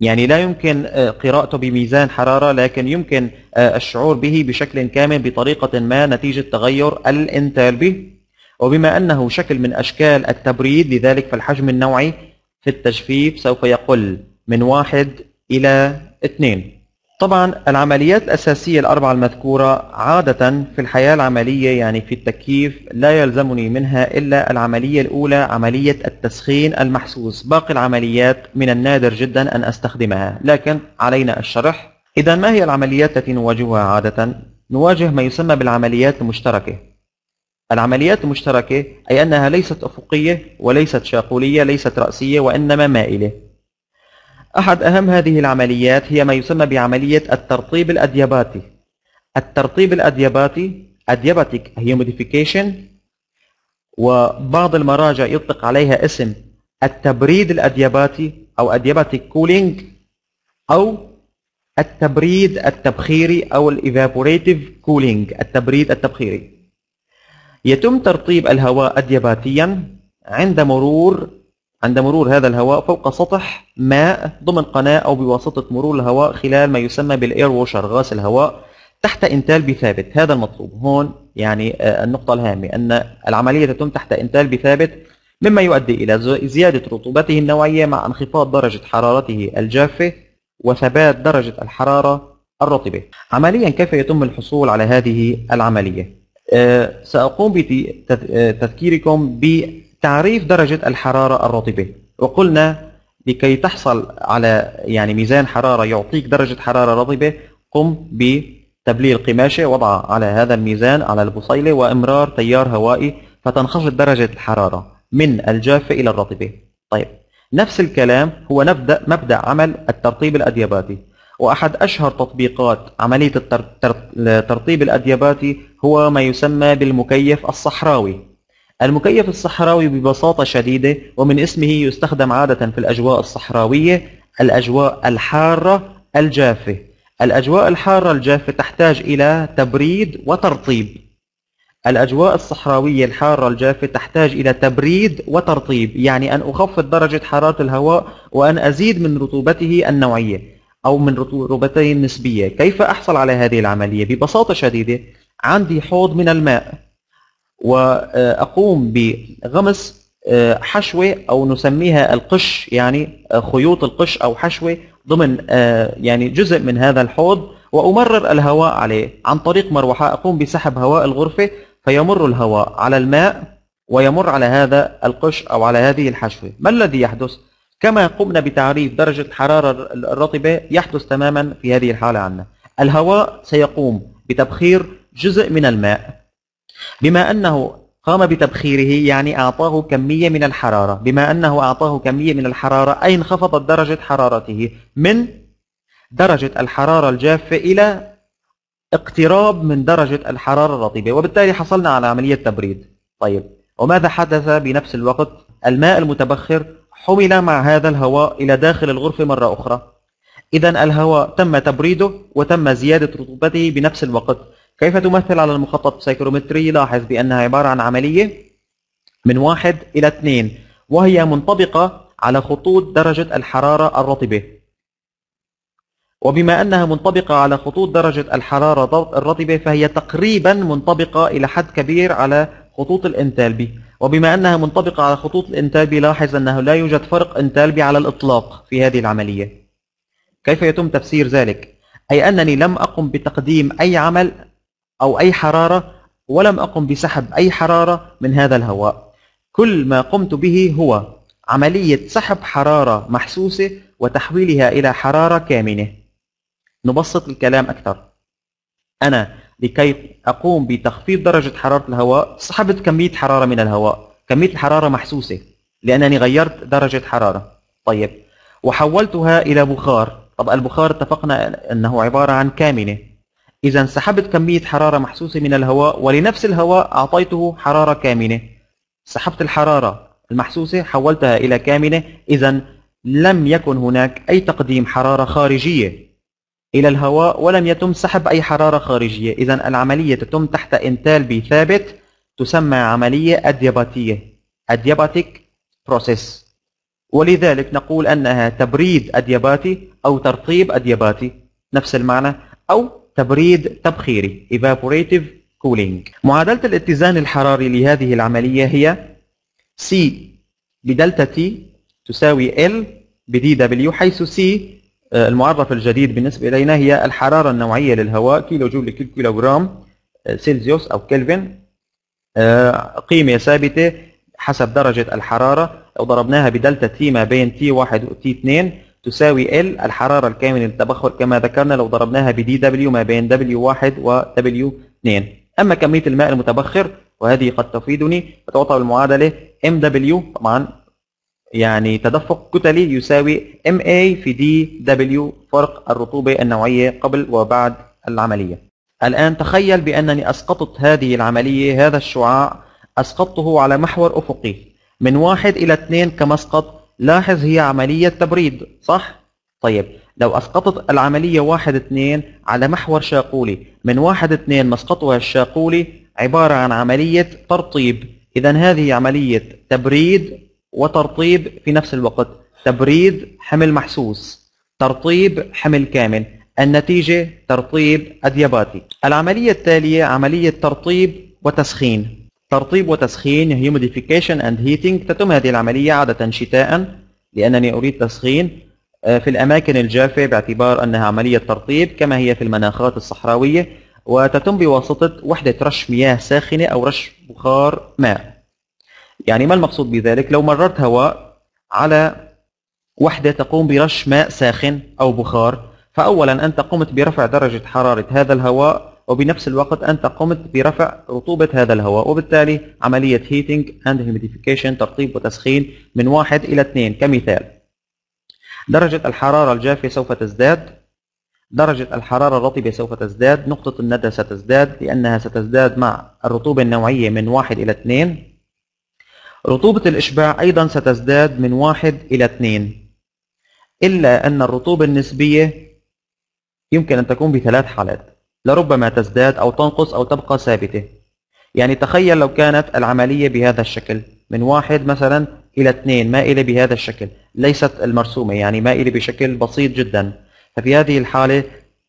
يعني لا يمكن قراءته بميزان حرارة لكن يمكن الشعور به بشكل كامل بطريقة ما نتيجة تغير الانتالبي. وبما أنه شكل من أشكال التبريد لذلك فالحجم النوعي في التجفيف سوف يقل من واحد إلى اثنين. طبعا العمليات الأساسية الأربعة المذكورة عادة في الحياة العملية يعني في التكييف لا يلزمني منها إلا العملية الأولى عملية التسخين المحسوس، باقي العمليات من النادر جدا أن أستخدمها لكن علينا الشرح. إذا ما هي العمليات التي نواجهها عادة؟ نواجه ما يسمى بالعمليات المشتركة. العمليات المشتركة أي أنها ليست أفقية وليست شاقولية ليست رأسية وإنما مائلة. أحد أهم هذه العمليات هي ما يسمى بعملية الترطيب الأدياباتي. الترطيب الأدياباتي أدياباتيك هيوميديفيكيشن، وبعض المراجع يطلق عليها اسم التبريد الأدياباتي أو أدياباتيك كولينج أو التبريد التبخيري أو الإيفابوريتيف كولينج التبريد التبخيري. يتم ترطيب الهواء أدياباتيا عند مرور عند مرور هذا الهواء فوق سطح ماء ضمن قناة أو بواسطة مرور الهواء خلال ما يسمى بالإير ووشر غاز الهواء تحت انتالبي ثابت. هذا المطلوب هون يعني النقطة الهامة أن العملية تتم تحت انتالبي ثابت مما يؤدي إلى زيادة رطوبته النوعية مع انخفاض درجة حرارته الجافة وثبات درجة الحرارة الرطبة. عمليا كيف يتم الحصول على هذه العملية؟ سأقوم بتذكيركم ب تعريف درجة الحرارة الرطبة، وقلنا لكي تحصل على يعني ميزان حرارة يعطيك درجة حرارة رطبة قم بتبليل قماشة وضعها على هذا الميزان على البصيلة وامرار تيار هوائي فتنخفض درجة الحرارة من الجافة إلى الرطبة. طيب نفس الكلام هو نبدأ مبدأ عمل الترطيب الأدياباتي، وأحد أشهر تطبيقات عملية الترطيب الأدياباتي هو ما يسمى بالمكيف الصحراوي. المكيف الصحراوي ببساطة شديدة ومن اسمه يستخدم عادة في الأجواء الصحراوية، الأجواء الحارة الجافة. الأجواء الحارة الجافة تحتاج إلى تبريد وترطيب. الأجواء الصحراوية الحارة الجافة تحتاج إلى تبريد وترطيب، يعني أن أخفض درجة حرارة الهواء وأن أزيد من رطوبته النوعية أو من رطوبته النسبية. كيف أحصل على هذه العملية؟ ببساطة شديدة عندي حوض من الماء وأقوم بغمس حشوة أو نسميها القش، يعني خيوط القش أو حشوة ضمن يعني جزء من هذا الحوض، وأمرر الهواء عليه عن طريق مروحة. أقوم بسحب هواء الغرفة فيمر الهواء على الماء ويمر على هذا القش أو على هذه الحشوة. ما الذي يحدث؟ كما قمنا بتعريف درجة الحرارة الرطبة يحدث تماما في هذه الحالة عنا. الهواء سيقوم بتبخير جزء من الماء، بما أنه قام بتبخيره يعني أعطاه كمية من الحرارة، بما أنه أعطاه كمية من الحرارة أي انخفضت درجة حرارته من درجة الحرارة الجافة إلى اقتراب من درجة الحرارة الرطبة، وبالتالي حصلنا على عملية تبريد. طيب، وماذا حدث بنفس الوقت؟ الماء المتبخر حمل مع هذا الهواء إلى داخل الغرفة مرة أخرى. إذن الهواء تم تبريده وتم زيادة رطوبته بنفس الوقت. كيف تمثل على المخطط السيكرومتري؟ لاحظ بأنها عبارة عن عملية من واحد إلى اثنين، وهي منطبقة على خطوط درجة الحرارة الرطبة. وبما أنها منطبقة على خطوط درجة الحرارة الرطبة فهي تقريبا منطبقة إلى حد كبير على خطوط الانتالبي، وبما أنها منطبقة على خطوط الانتالبي لاحظ أنه لا يوجد فرق انتالبي على الإطلاق في هذه العملية. كيف يتم تفسير ذلك؟ أي أنني لم أقم بتقديم أي عمل أو أي حرارة، ولم أقم بسحب أي حرارة من هذا الهواء. كل ما قمت به هو عملية سحب حرارة محسوسة وتحويلها إلى حرارة كامنة. نبسط الكلام أكثر. أنا لكي أقوم بتخفيض درجة حرارة الهواء سحبت كمية حرارة من الهواء، كمية الحرارة محسوسة لأنني غيرت درجة حرارة. طيب، وحولتها إلى بخار. طب البخار اتفقنا أنه عبارة عن كامنة، إذا سحبت كمية حرارة محسوسة من الهواء ولنفس الهواء أعطيته حرارة كامنة. سحبت الحرارة المحسوسة حولتها إلى كامنة، إذا لم يكن هناك أي تقديم حرارة خارجية إلى الهواء ولم يتم سحب أي حرارة خارجية. إذا العملية تتم تحت انتالبي ثابت، تسمى عملية أدياباتية، أدياباتيك بروسيس، ولذلك نقول أنها تبريد أدياباتي أو ترطيب أدياباتي، نفس المعنى، أو تبريد تبخيري evaporative cooling. معادلة الاتزان الحراري لهذه العملية هي C بدلتا T تساوي L بدي W، حيث C المعرف الجديد بالنسبة إلينا هي الحرارة النوعية للهواء كيلو جول لكل كيلوغرام سيلزيوس أو كلفن، قيمة ثابتة حسب درجة الحرارة. لو ضربناها بدلتا T ما بين تي واحد و تي اثنين تساوي L الحرارة الكامنة للتبخر كما ذكرنا، لو ضربناها بدي W ما بين دبليو واحد و دبليو اثنين. أما كمية الماء المتبخر وهذه قد تفيدني، فتعطى بالمعادلة إم دبليو، طبعا يعني تدفق كتلي يساوي إم إيه في دي دبليو، فرق الرطوبة النوعية قبل وبعد العملية. الآن تخيل بأنني أسقطت هذه العملية، هذا الشعاع أسقطته على محور أفقي من واحد إلى اثنين كمسقط. لاحظ هي عملية تبريد، صح؟ طيب، لو أسقطت العملية واحد اثنين على محور شاقولي من واحد اثنين مسقطها الشاقولي عبارة عن عملية ترطيب. إذا هذه عملية تبريد وترطيب في نفس الوقت، تبريد حمل محسوس، ترطيب حمل كامل، النتيجة ترطيب أدياباتي. العملية التالية عملية ترطيب وتسخين. ترطيب وتسخين humidification and heating. تتم هذه العملية عادة شتاء لأنني أريد تسخين في الأماكن الجافة باعتبار أنها عملية ترطيب، كما هي في المناخات الصحراوية، وتتم بواسطة وحدة رش مياه ساخنة أو رش بخار ماء. يعني ما المقصود بذلك؟ لو مررت هواء على وحدة تقوم برش ماء ساخن أو بخار، فأولا أنت قمت برفع درجة حرارة هذا الهواء، وبنفس الوقت أنت قمت برفع رطوبة هذا الهواء، وبالتالي عملية heating and humidification، ترطيب وتسخين، من واحد إلى اثنين كمثال. درجة الحرارة الجافة سوف تزداد، درجة الحرارة الرطبة سوف تزداد، نقطة الندى ستزداد لأنها ستزداد مع الرطوبة النوعية من واحد إلى اثنين، رطوبة الإشباع أيضا ستزداد من واحد إلى اثنين، إلا أن الرطوبة النسبية يمكن أن تكون بثلاث حالات، لربما تزداد أو تنقص أو تبقى ثابتة. يعني تخيل لو كانت العملية بهذا الشكل من واحد مثلا إلى اثنين مائلة بهذا الشكل، ليست المرسومة يعني مائلة بشكل بسيط جدا، ففي هذه الحالة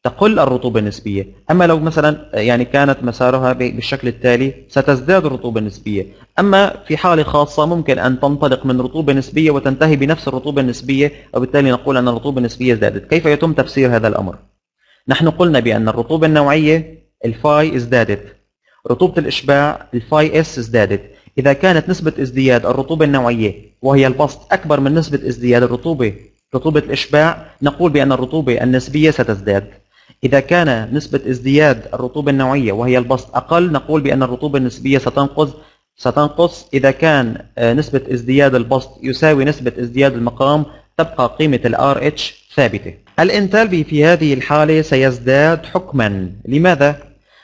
تقل الرطوبة النسبية. أما لو مثلا يعني كانت مسارها بالشكل التالي ستزداد الرطوبة النسبية. أما في حالة خاصة ممكن أن تنطلق من رطوبة نسبية وتنتهي بنفس الرطوبة النسبية، وبالتالي نقول أن الرطوبة النسبية ازدادت. كيف يتم تفسير هذا الأمر؟ نحن قلنا بأن الرطوبة النوعية الفاي ازدادت، رطوبة الإشباع الفاي اس ازدادت. إذا كانت نسبة ازدياد الرطوبة النوعية وهي البسط أكبر من نسبة ازدياد الرطوبة رطوبة الإشباع، نقول بأن الرطوبة النسبية ستزداد. إذا كان نسبة ازدياد الرطوبة النوعية وهي البسط أقل، نقول بأن الرطوبة النسبية ستنقص ستنقص إذا كان نسبة ازدياد البسط يساوي نسبة ازدياد المقام، تبقى قيمة ال آر إتش ثابتة. الإنتالبي في هذه الحالة سيزداد حكما. لماذا؟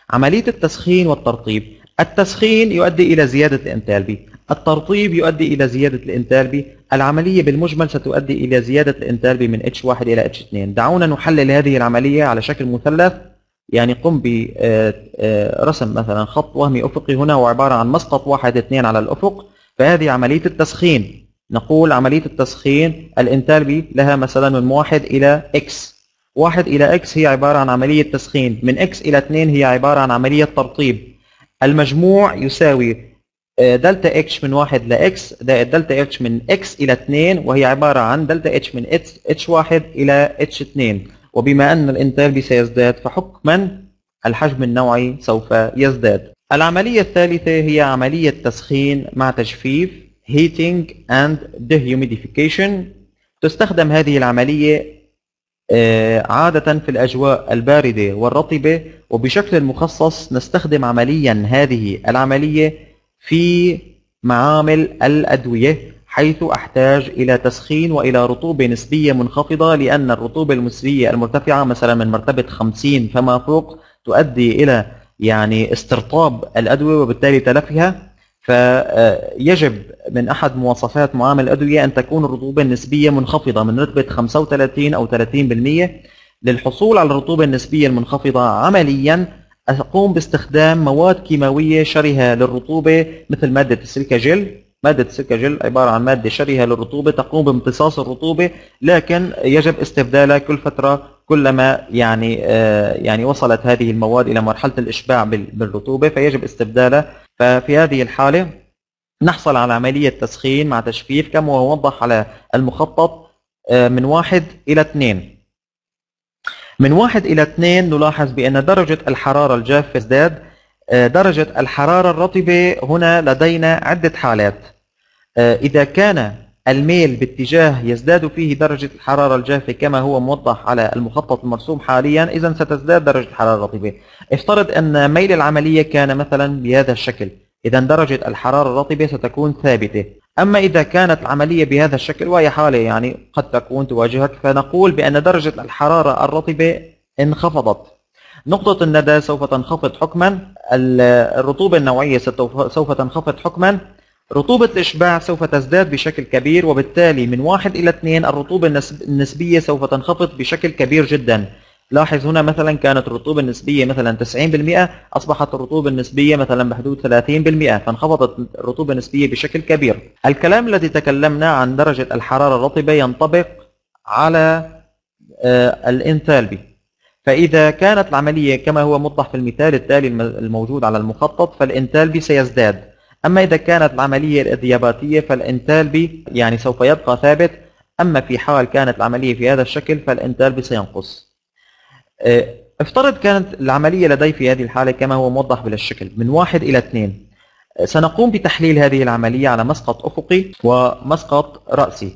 عملية التسخين والترطيب. التسخين يؤدي إلى زيادة الإنتالبي، الترطيب يؤدي إلى زيادة الإنتالبي، العملية بالمجمل ستؤدي إلى زيادة الإنتالبي من إتش واحد إلى إتش اثنين. دعونا نحلل هذه العملية على شكل مثلث. يعني قم برسم مثلا خط وهمي أفقي هنا وعبارة عن مسقط واحد اثنين على الأفق، فهذه عملية التسخين. نقول عملية التسخين الإنتالبي لها مثلا من واحد إلى إكس. واحد إلى إكس هي عبارة عن عملية تسخين، من إكس إلى اثنين هي عبارة عن عملية ترطيب. المجموع يساوي دلتا اتش من واحد ل اكس زائد دلتا اتش من اكس الى اثنين، وهي عباره عن دلتا اتش من اتش واحد الى اتش اثنين. وبما ان الانتالبي سيزداد فحكما الحجم النوعي سوف يزداد. العمليه الثالثه هي عمليه تسخين مع تجفيف heating and dehumidification. تستخدم هذه العمليه عادة في الأجواء الباردة والرطبة، وبشكل مخصص نستخدم عمليا هذه العملية في معامل الأدوية، حيث أحتاج إلى تسخين وإلى رطوبة نسبية منخفضة، لأن الرطوبة النسبية المرتفعة مثلا من مرتبة خمسين فما فوق تؤدي إلى يعني استرطاب الأدوية وبالتالي تلفها. فيجب من أحد مواصفات معامل الأدوية أن تكون الرطوبة النسبية منخفضة من نسبة خمسة وثلاثين أو ثلاثين بالمئة. للحصول على الرطوبة النسبية المنخفضة عملياً أقوم باستخدام مواد كيماوية شرهة للرطوبة مثل مادة السيليكاجيل. مادة السيليكاجيل عبارة عن مادة شرهة للرطوبة تقوم بامتصاص الرطوبة، لكن يجب استبدالها كل فترة كلما يعني يعني وصلت هذه المواد إلى مرحلة الإشباع بالرطوبة، فيجب استبدالها. ففي هذه الحالة نحصل على عملية تسخين مع تجفيف كما هو موضح على المخطط من واحد إلى اثنين. من واحد إلى اثنين نلاحظ بأن درجة الحرارة الجافة ازداد. درجة الحرارة الرطبة هنا لدينا عدة حالات. إذا كان الميل باتجاه يزداد فيه درجة الحرارة الجافة كما هو موضح على المخطط المرسوم حاليا، إذن ستزداد درجة الحرارة الرطبة. افترض أن ميل العملية كان مثلا بهذا الشكل، إذن درجة الحرارة الرطبة ستكون ثابتة. أما إذا كانت العملية بهذا الشكل، وهي حالة يعني قد تكون تواجهك، فنقول بأن درجة الحرارة الرطبة انخفضت. نقطة الندى سوف تنخفض حكما، الرطوبة النوعية سوف تنخفض حكما، رطوبة الإشباع سوف تزداد بشكل كبير، وبالتالي من واحد إلى اثنين الرطوبة النسبية سوف تنخفض بشكل كبير جدا. لاحظ هنا مثلا كانت الرطوبة النسبية مثلا تسعين بالمئة، أصبحت الرطوبة النسبية مثلا بحدود ثلاثين بالمئة، فانخفضت الرطوبة النسبية بشكل كبير. الكلام الذي تكلمنا عن درجة الحرارة الرطبة ينطبق على الانتالبي. فإذا كانت العملية كما هو موضح في المثال التالي الموجود على المخطط فالانتالبي سيزداد. أما إذا كانت العملية الإذياباتية فالانتالبي يعني سوف يبقى ثابت. أما في حال كانت العملية في هذا الشكل فالانتالبي سينقص. افترض كانت العملية لدي في هذه الحالة كما هو موضح بالشكل من واحد إلى اثنين. سنقوم بتحليل هذه العملية على مسقط أفقي ومسقط رأسي.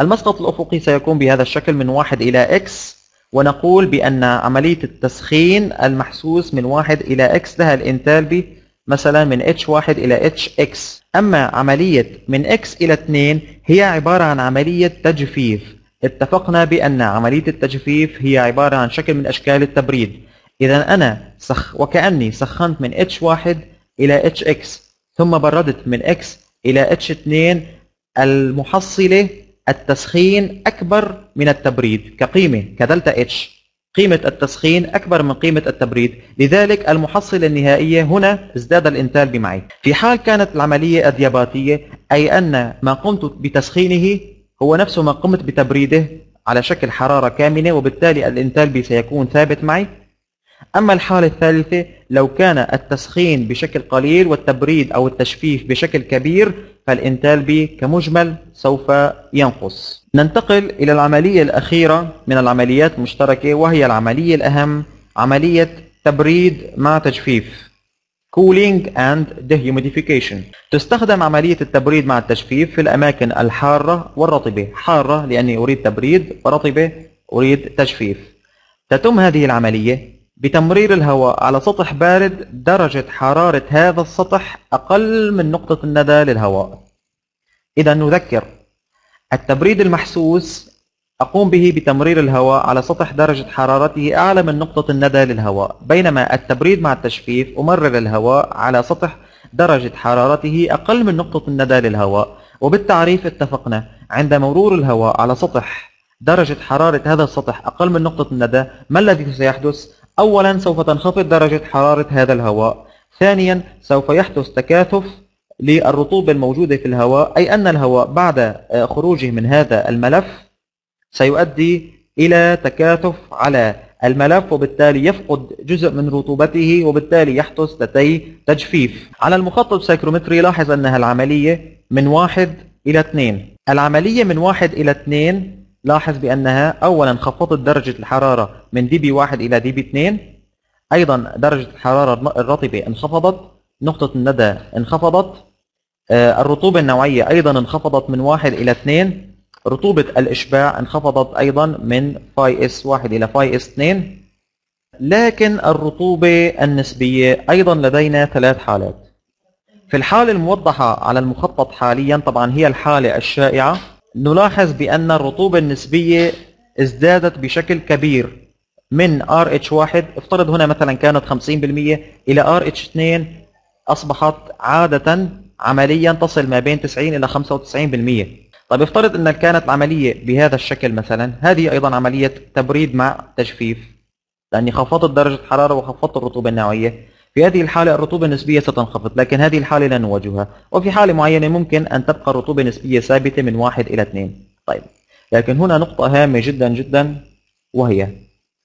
المسقط الأفقي سيكون بهذا الشكل من واحد إلى إكس، ونقول بأن عملية التسخين المحسوس من واحد إلى إكس لها الانتالبي مثلا من إتش واحد إلى إتش إكس. أما عملية من إكس إلى اثنين هي عبارة عن عملية تجفيف. اتفقنا بأن عملية التجفيف هي عبارة عن شكل من أشكال التبريد. إذا أنا سخ وكأني سخنت من إتش واحد إلى إتش إكس ثم بردت من X إلى إتش اثنين، المحصلة التسخين أكبر من التبريد كقيمة كدلتا H. قيمة التسخين أكبر من قيمة التبريد، لذلك المحصلة النهائية هنا ازداد الانتالبي معي. في حال كانت العملية أدياباتية، أي أن ما قمت بتسخينه هو نفسه ما قمت بتبريده على شكل حرارة كامنة، وبالتالي الانتالبي سيكون ثابت معي. أما الحالة الثالثة لو كان التسخين بشكل قليل والتبريد أو التجفيف بشكل كبير فالانتالبي كمجمل سوف ينقص. ننتقل إلى العملية الأخيرة من العمليات المشتركة وهي العملية الأهم، عملية تبريد مع تجفيف cooling and dehumidification. تستخدم عملية التبريد مع التجفيف في الأماكن الحارة والرطبة. حارة لأني أريد تبريد، ورطبة أريد تجفيف. تتم هذه العملية بتمرير الهواء على سطح بارد درجة حرارة هذا السطح أقل من نقطة الندى للهواء. إذا نذكر، التبريد المحسوس أقوم به بتمرير الهواء على سطح درجة حرارته أعلى من نقطة الندى للهواء، بينما التبريد مع التجفيف أمرر الهواء على سطح درجة حرارته أقل من نقطة الندى للهواء. وبالتعريف اتفقنا عند مرور الهواء على سطح درجة حرارة هذا السطح أقل من نقطة الندى، ما الذي سيحدث؟ أولا سوف تنخفض درجة حرارة هذا الهواء، ثانيا سوف يحدث تكاثف للرطوبة الموجودة في الهواء، أي أن الهواء بعد خروجه من هذا الملف سيؤدي إلى تكاثف على الملف، وبالتالي يفقد جزء من رطوبته، وبالتالي يحدث لديه تجفيف. على المخطط السايكرومتري لاحظ أنها العملية من واحد إلى اثنين. العملية من واحد إلى اثنين لاحظ بأنها أولا خفضت درجة الحرارة من دي بي واحد إلى دي بي اثنين، أيضا درجة الحرارة الرطبة انخفضت، نقطة الندى انخفضت، الرطوبة النوعية أيضا انخفضت من واحد إلى اثنين، رطوبة الإشباع انخفضت أيضا من فاي اس واحد إلى فاي اس اثنين، لكن الرطوبة النسبية أيضا لدينا ثلاث حالات. في الحالة الموضحة على المخطط حاليا، طبعا هي الحالة الشائعة، نلاحظ بأن الرطوبة النسبية ازدادت بشكل كبير من آر اتش واحد، افترض هنا مثلا كانت خمسين بالمئة، إلى آر اتش اثنين أصبحت عادة عمليا تصل ما بين تسعين إلى خمسة وتسعين بالمئة. طيب افترض أن كانت العملية بهذا الشكل مثلا، هذه أيضا عملية تبريد مع تجفيف، لأني خفضت درجة الحرارة وخفضت الرطوبة النوعية. في هذه الحالة الرطوبة النسبية ستنخفض، لكن هذه الحالة لا نواجهها، وفي حالة معينة ممكن أن تبقى الرطوبة النسبية ثابتة من واحد إلى اثنين. طيب، لكن هنا نقطة هامة جدا جدا، وهي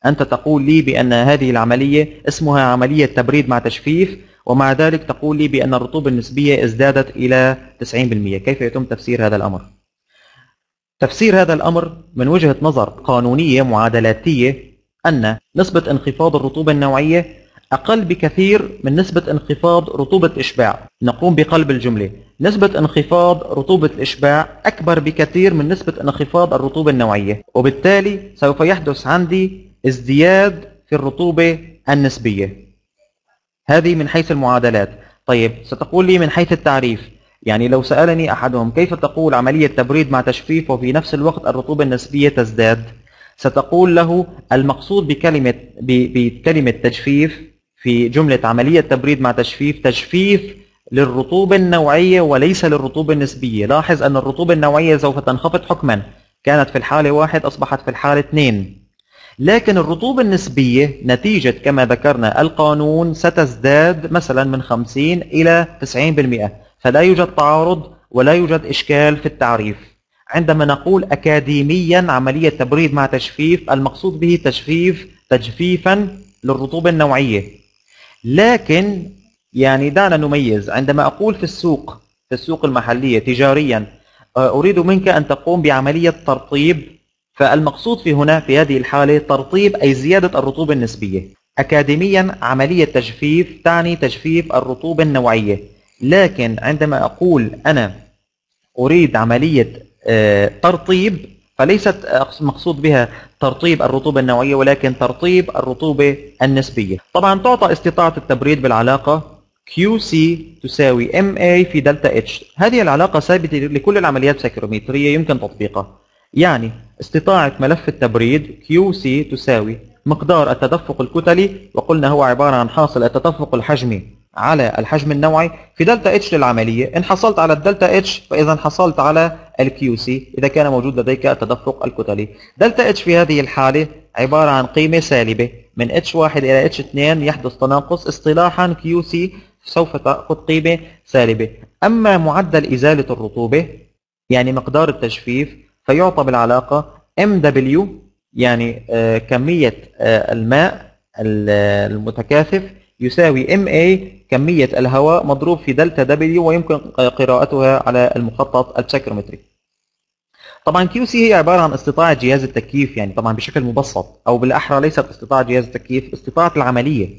أنت تقول لي بأن هذه العملية اسمها عملية تبريد مع تجفيف، ومع ذلك تقول لي بأن الرطوبة النسبية ازدادت إلى تسعين بالمئة، كيف يتم تفسير هذا الأمر؟ تفسير هذا الأمر من وجهة نظر قانونية معادلاتية أن نسبة انخفاض الرطوبة النوعية أقل بكثير من نسبة انخفاض رطوبة الإشباع. نقوم بقلب الجملة، نسبة انخفاض رطوبة الإشباع أكبر بكثير من نسبة انخفاض الرطوبة النوعية، وبالتالي سوف يحدث عندي ازدياد في الرطوبة النسبية. هذه من حيث المعادلات. طيب ستقول لي من حيث التعريف، يعني لو سألني أحدهم كيف تقول عملية تبريد مع تجفيف وفي نفس الوقت الرطوبة النسبية تزداد، ستقول له المقصود بكلمة بكلمة تجفيف في جملة عملية تبريد مع تجفيف تجفيف للرطوبة النوعية وليس للرطوبة النسبية. لاحظ أن الرطوبة النوعية سوف تنخفض حكما، كانت في الحالة واحد أصبحت في الحالة اثنين، لكن الرطوبة النسبية نتيجة كما ذكرنا القانون ستزداد مثلا من خمسين إلى تسعين بالمئة، فلا يوجد تعارض ولا يوجد إشكال في التعريف. عندما نقول أكاديميا عملية تبريد مع تجفيف المقصود به تجفيف تجفيفا للرطوبة النوعية، لكن يعني دعنا نميز. عندما أقول في السوق، في السوق المحلية تجاريا، أريد منك أن تقوم بعملية ترطيب، فالمقصود في هنا في هذه الحالة ترطيب أي زيادة الرطوبة النسبية. أكاديميا عملية تجفيف تعني تجفيف الرطوبة النوعية، لكن عندما أقول أنا أريد عملية ترطيب فليست مقصود بها ترطيب الرطوبة النوعية ولكن ترطيب الرطوبة النسبية. طبعا تعطى استطاعة التبريد بالعلاقة كيو سي تساوي إم إيه في دلتا اتش، هذه العلاقة ثابتة لكل العمليات السايكرومترية يمكن تطبيقها، يعني استطاعة ملف التبريد كيو سي تساوي مقدار التدفق الكتلي، وقلنا هو عبارة عن حاصل التدفق الحجمي على الحجم النوعي، في دلتا اتش للعملية. إن حصلت على الدلتا اتش فإذا حصلت على الكيو سي إذا كان موجود لديك التدفق الكتلي. دلتا اتش في هذه الحالة عبارة عن قيمة سالبة من اتش واحد إلى اتش اثنين يحدث تناقص، اصطلاحا كيو سي سوف تأخذ قيمة سالبة. أما معدل إزالة الرطوبة يعني مقدار التجفيف فيعطى بالعلاقة إم دبليو يعني كمية الماء المتكاثف يساوي إم إيه كمية الهواء مضروب في دلتا W، ويمكن قراءتها على المخطط التشاكرومتري. طبعا كيو سي هي عبارة عن استطاعة جهاز التكييف، يعني طبعا بشكل مبسط، أو بالأحرى ليست استطاعة جهاز التكييف، استطاعة العملية،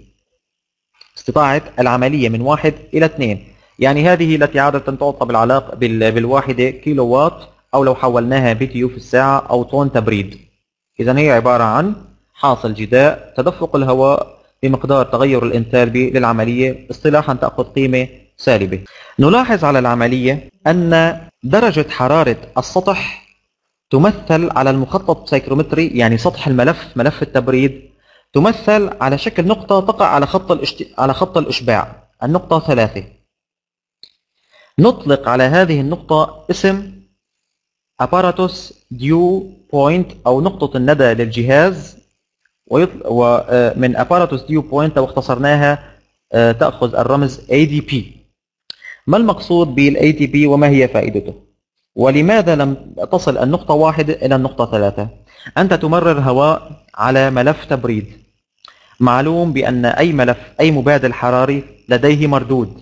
استطاعة العملية من واحد إلى اثنين، يعني هذه التي عادة تعطى بالعلاقة بالواحدة كيلو وات، أو لو حولناها بي تي يو في الساعة أو طن تبريد. إذا هي عبارة عن حاصل جداء تدفق الهواء بمقدار تغير الانتالبي للعملية، اصطلاحا تأخذ قيمة سالبة. نلاحظ على العملية أن درجة حرارة السطح تمثل على المخطط السايكرومتري، يعني سطح الملف ملف التبريد تمثل على شكل نقطة تقع على خط الاشت... على خط الإشباع، النقطة ثلاثة. نطلق على هذه النقطة اسم اباراتوس ديو بوينت، أو نقطة الندى للجهاز، ومن اباراتوس ديو بوينت لو اختصرناها تأخذ الرمز إيه دي بي. ما المقصود بالإيه دي بي وما هي فائدته؟ ولماذا لم تصل النقطة واحد إلى النقطة ثلاثة؟ أنت تمرر هواء على ملف تبريد، معلوم بأن أي ملف أي مبادل حراري لديه مردود،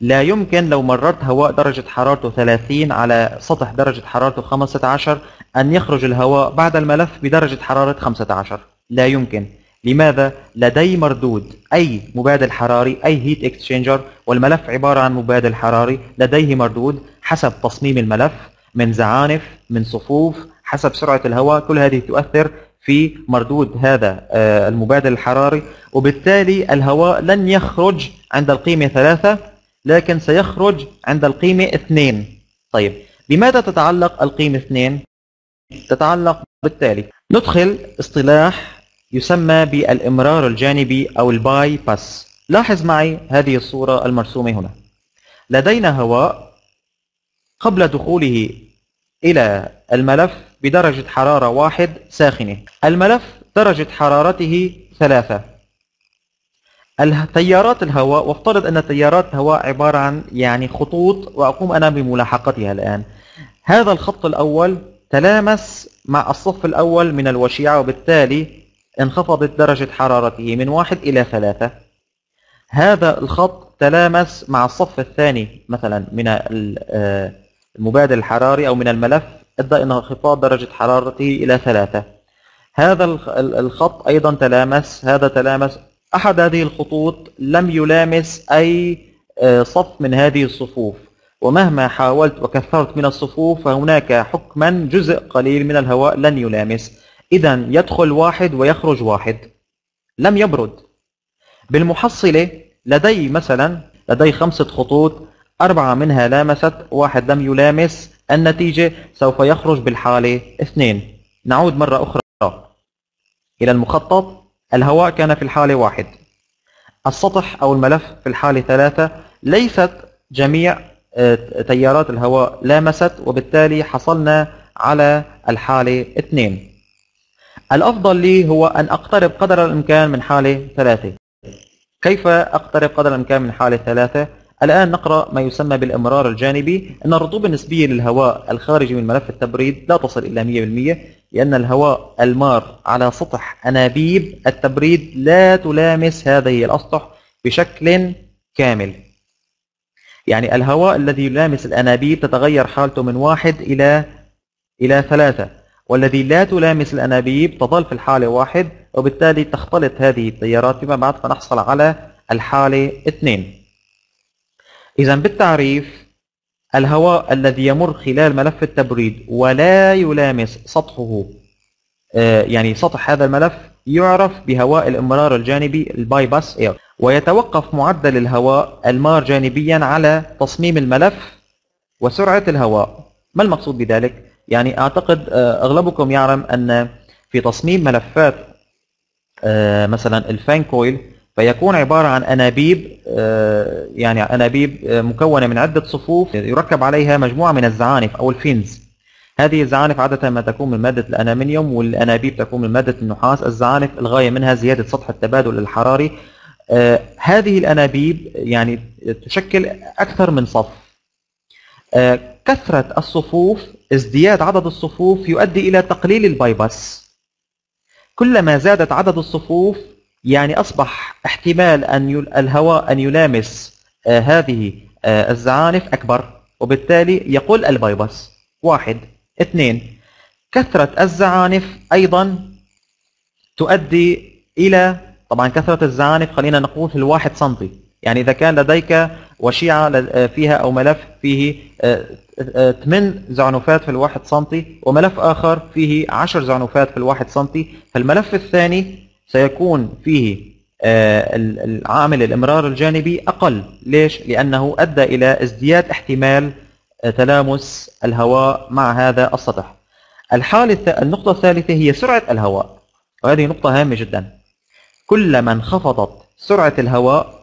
لا يمكن لو مررت هواء درجة حرارته ثلاثين على سطح درجة حرارته خمسة عشر أن يخرج الهواء بعد الملف بدرجة حرارة خمسة عشر، لا يمكن. لماذا؟ لديه مردود، أي مبادل حراري أي هيت اكسشينجر، والملف عبارة عن مبادل حراري لديه مردود حسب تصميم الملف، من زعانف من صفوف حسب سرعة الهواء، كل هذه تؤثر في مردود هذا المبادل الحراري، وبالتالي الهواء لن يخرج عند القيمة ثلاثة لكن سيخرج عند القيمة اثنين. طيب بماذا تتعلق القيمة اثنين؟ تتعلق بالتالي، ندخل اصطلاح يسمى بالإمرار الجانبي أو الباي باس. لاحظ معي هذه الصورة المرسومة هنا، لدينا هواء قبل دخوله إلى الملف بدرجة حرارة واحد ساخنة، الملف درجة حرارته ثلاثة، تيارات الهواء، وافترض أن تيارات هواء عبارة عن يعني خطوط وأقوم أنا بملاحقتها الآن، هذا الخط الأول تلامس مع الصف الأول من الوشيعة، وبالتالي انخفضت درجة حرارته من واحد إلى ثلاثة. هذا الخط تلامس مع الصف الثاني مثلا من المبادل الحراري أو من الملف، أدى انخفاض درجة حرارته إلى ثلاثة. هذا الخط أيضا تلامس، هذا تلامس، أحد هذه الخطوط لم يلامس أي صف من هذه الصفوف، ومهما حاولت وكثرت من الصفوف فهناك حكما جزء قليل من الهواء لن يلامس. إذا يدخل واحد ويخرج واحد، لم يبرد. بالمحصلة لدي مثلا لدي خمسة خطوط، أربعة منها لامست واحد لم يلامس، النتيجة سوف يخرج بالحالة اثنين. نعود مرة أخرى إلى المخطط، الهواء كان في الحالة واحد، السطح أو الملف في الحالة ثلاثة، ليست جميع تيارات الهواء لامست، وبالتالي حصلنا على الحالة اثنين. الأفضل لي هو أن أقترب قدر الإمكان من حالة ثلاثة. كيف أقترب قدر الإمكان من حالة ثلاثة؟ الآن نقرأ ما يسمى بالإمرار الجانبي، أن الرطوبة النسبية للهواء الخارجي من ملف التبريد لا تصل إلى مئة بالمئة، لأن الهواء المار على سطح أنابيب التبريد لا تلامس هذه الأسطح بشكل كامل. يعني الهواء الذي يلامس الأنابيب تتغير حالته من واحد إلى إلى ثلاثة، والذي لا تلامس الأنابيب تظل في الحالة واحد، وبالتالي تختلط هذه التيارات فيما بعد فنحصل على الحالة اثنين. إذا بالتعريف، الهواء الذي يمر خلال ملف التبريد ولا يلامس سطحه يعني سطح هذا الملف يعرف بهواء الإمرار الجانبي الباي باس اير، ويتوقف معدل الهواء المار جانبيا على تصميم الملف وسرعة الهواء. ما المقصود بذلك؟ يعني أعتقد أغلبكم يعلم أن في تصميم ملفات مثلا الفان كويل فيكون عبارة عن أنابيب، يعني أنابيب مكونة من عدة صفوف يركب عليها مجموعة من الزعانف أو الفينز. هذه الزعانف عادة ما تكون من مادة الألمنيوم، والأنابيب تكون من مادة النحاس. الزعانف الغاية منها زيادة سطح التبادل الحراري. هذه الأنابيب يعني تشكل أكثر من صف. كثرة الصفوف، ازدياد عدد الصفوف يؤدي إلى تقليل البايباس. كلما زادت عدد الصفوف يعني أصبح احتمال أن الهواء أن يلامس هذه الزعانف أكبر، وبالتالي يقل البايباس. واحد. اثنين، كثرة الزعانف أيضا تؤدي إلى، طبعا كثرة الزعانف خلينا نقول في الواحد سنتي، يعني إذا كان لديك وشيعة فيها أو ملف فيه ثمان زعنفات في الواحد سنتي وملف آخر فيه عشر زعنفات في الواحد سنتي، فالملف الثاني سيكون فيه العامل الإمرار الجانبي أقل. ليش؟ لأنه أدى إلى ازدياد احتمال تلامس الهواء مع هذا السطح. الحالة النقطة الثالثة هي سرعة الهواء، وهذه نقطة هامة جدا. كلما انخفضت سرعة الهواء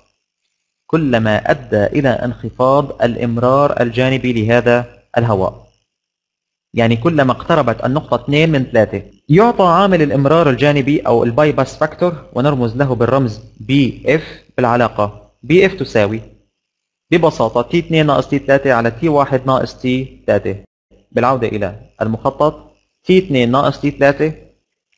كلما أدى إلى انخفاض الإمرار الجانبي لهذا الهواء، يعني كلما اقتربت النقطة اثنين من ثلاثة. يعطى عامل الإمرار الجانبي أو البايباس فاكتور، ونرمز له بالرمز بي إف بالعلاقة. بي إف تساوي ببساطة تي اثنين ناقص تي ثلاثة على تي واحد ناقص تي ثلاثة، بالعودة إلى المخطط تي اثنين ناقص تي ثلاثة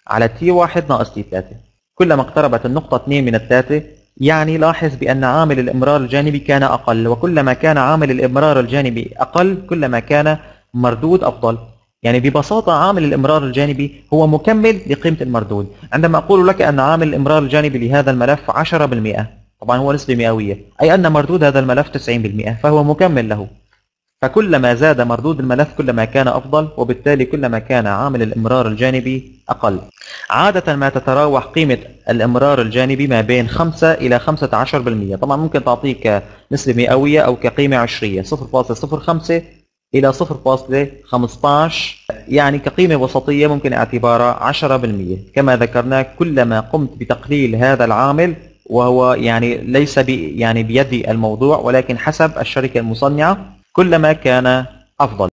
على تي واحد ناقص تي ثلاثة. كلما اقتربت النقطة اثنين من الثلاثة، يعني لاحظ بأن عامل الإمرار الجانبي كان أقل، وكلما كان عامل الإمرار الجانبي أقل كلما كان مردود أفضل. يعني ببساطة عامل الإمرار الجانبي هو مكمل لقيمة المردود. عندما أقول لك أن عامل الإمرار الجانبي لهذا الملف عشرة بالمئة، طبعا هو نسبة مئوية، أي أن مردود هذا الملف تسعين بالمئة، فهو مكمل له. فكلما زاد مردود الملف كلما كان أفضل، وبالتالي كلما كان عامل الإمرار الجانبي أقل. عادة ما تتراوح قيمة الإمرار الجانبي ما بين خمسة إلى خمسة عشر بالمئة، طبعا ممكن تعطيك نسبة مئوية أو كقيمة عشرية، صفر فاصلة صفر خمسة إلى صفر فاصلة خمسة عشر، يعني كقيمة وسطية ممكن اعتبارها عشرة بالمئة. كما ذكرنا كلما قمت بتقليل هذا العامل، وهو يعني ليس يعني بيدي الموضوع ولكن حسب الشركة المصنعة، كلما كان أفضل.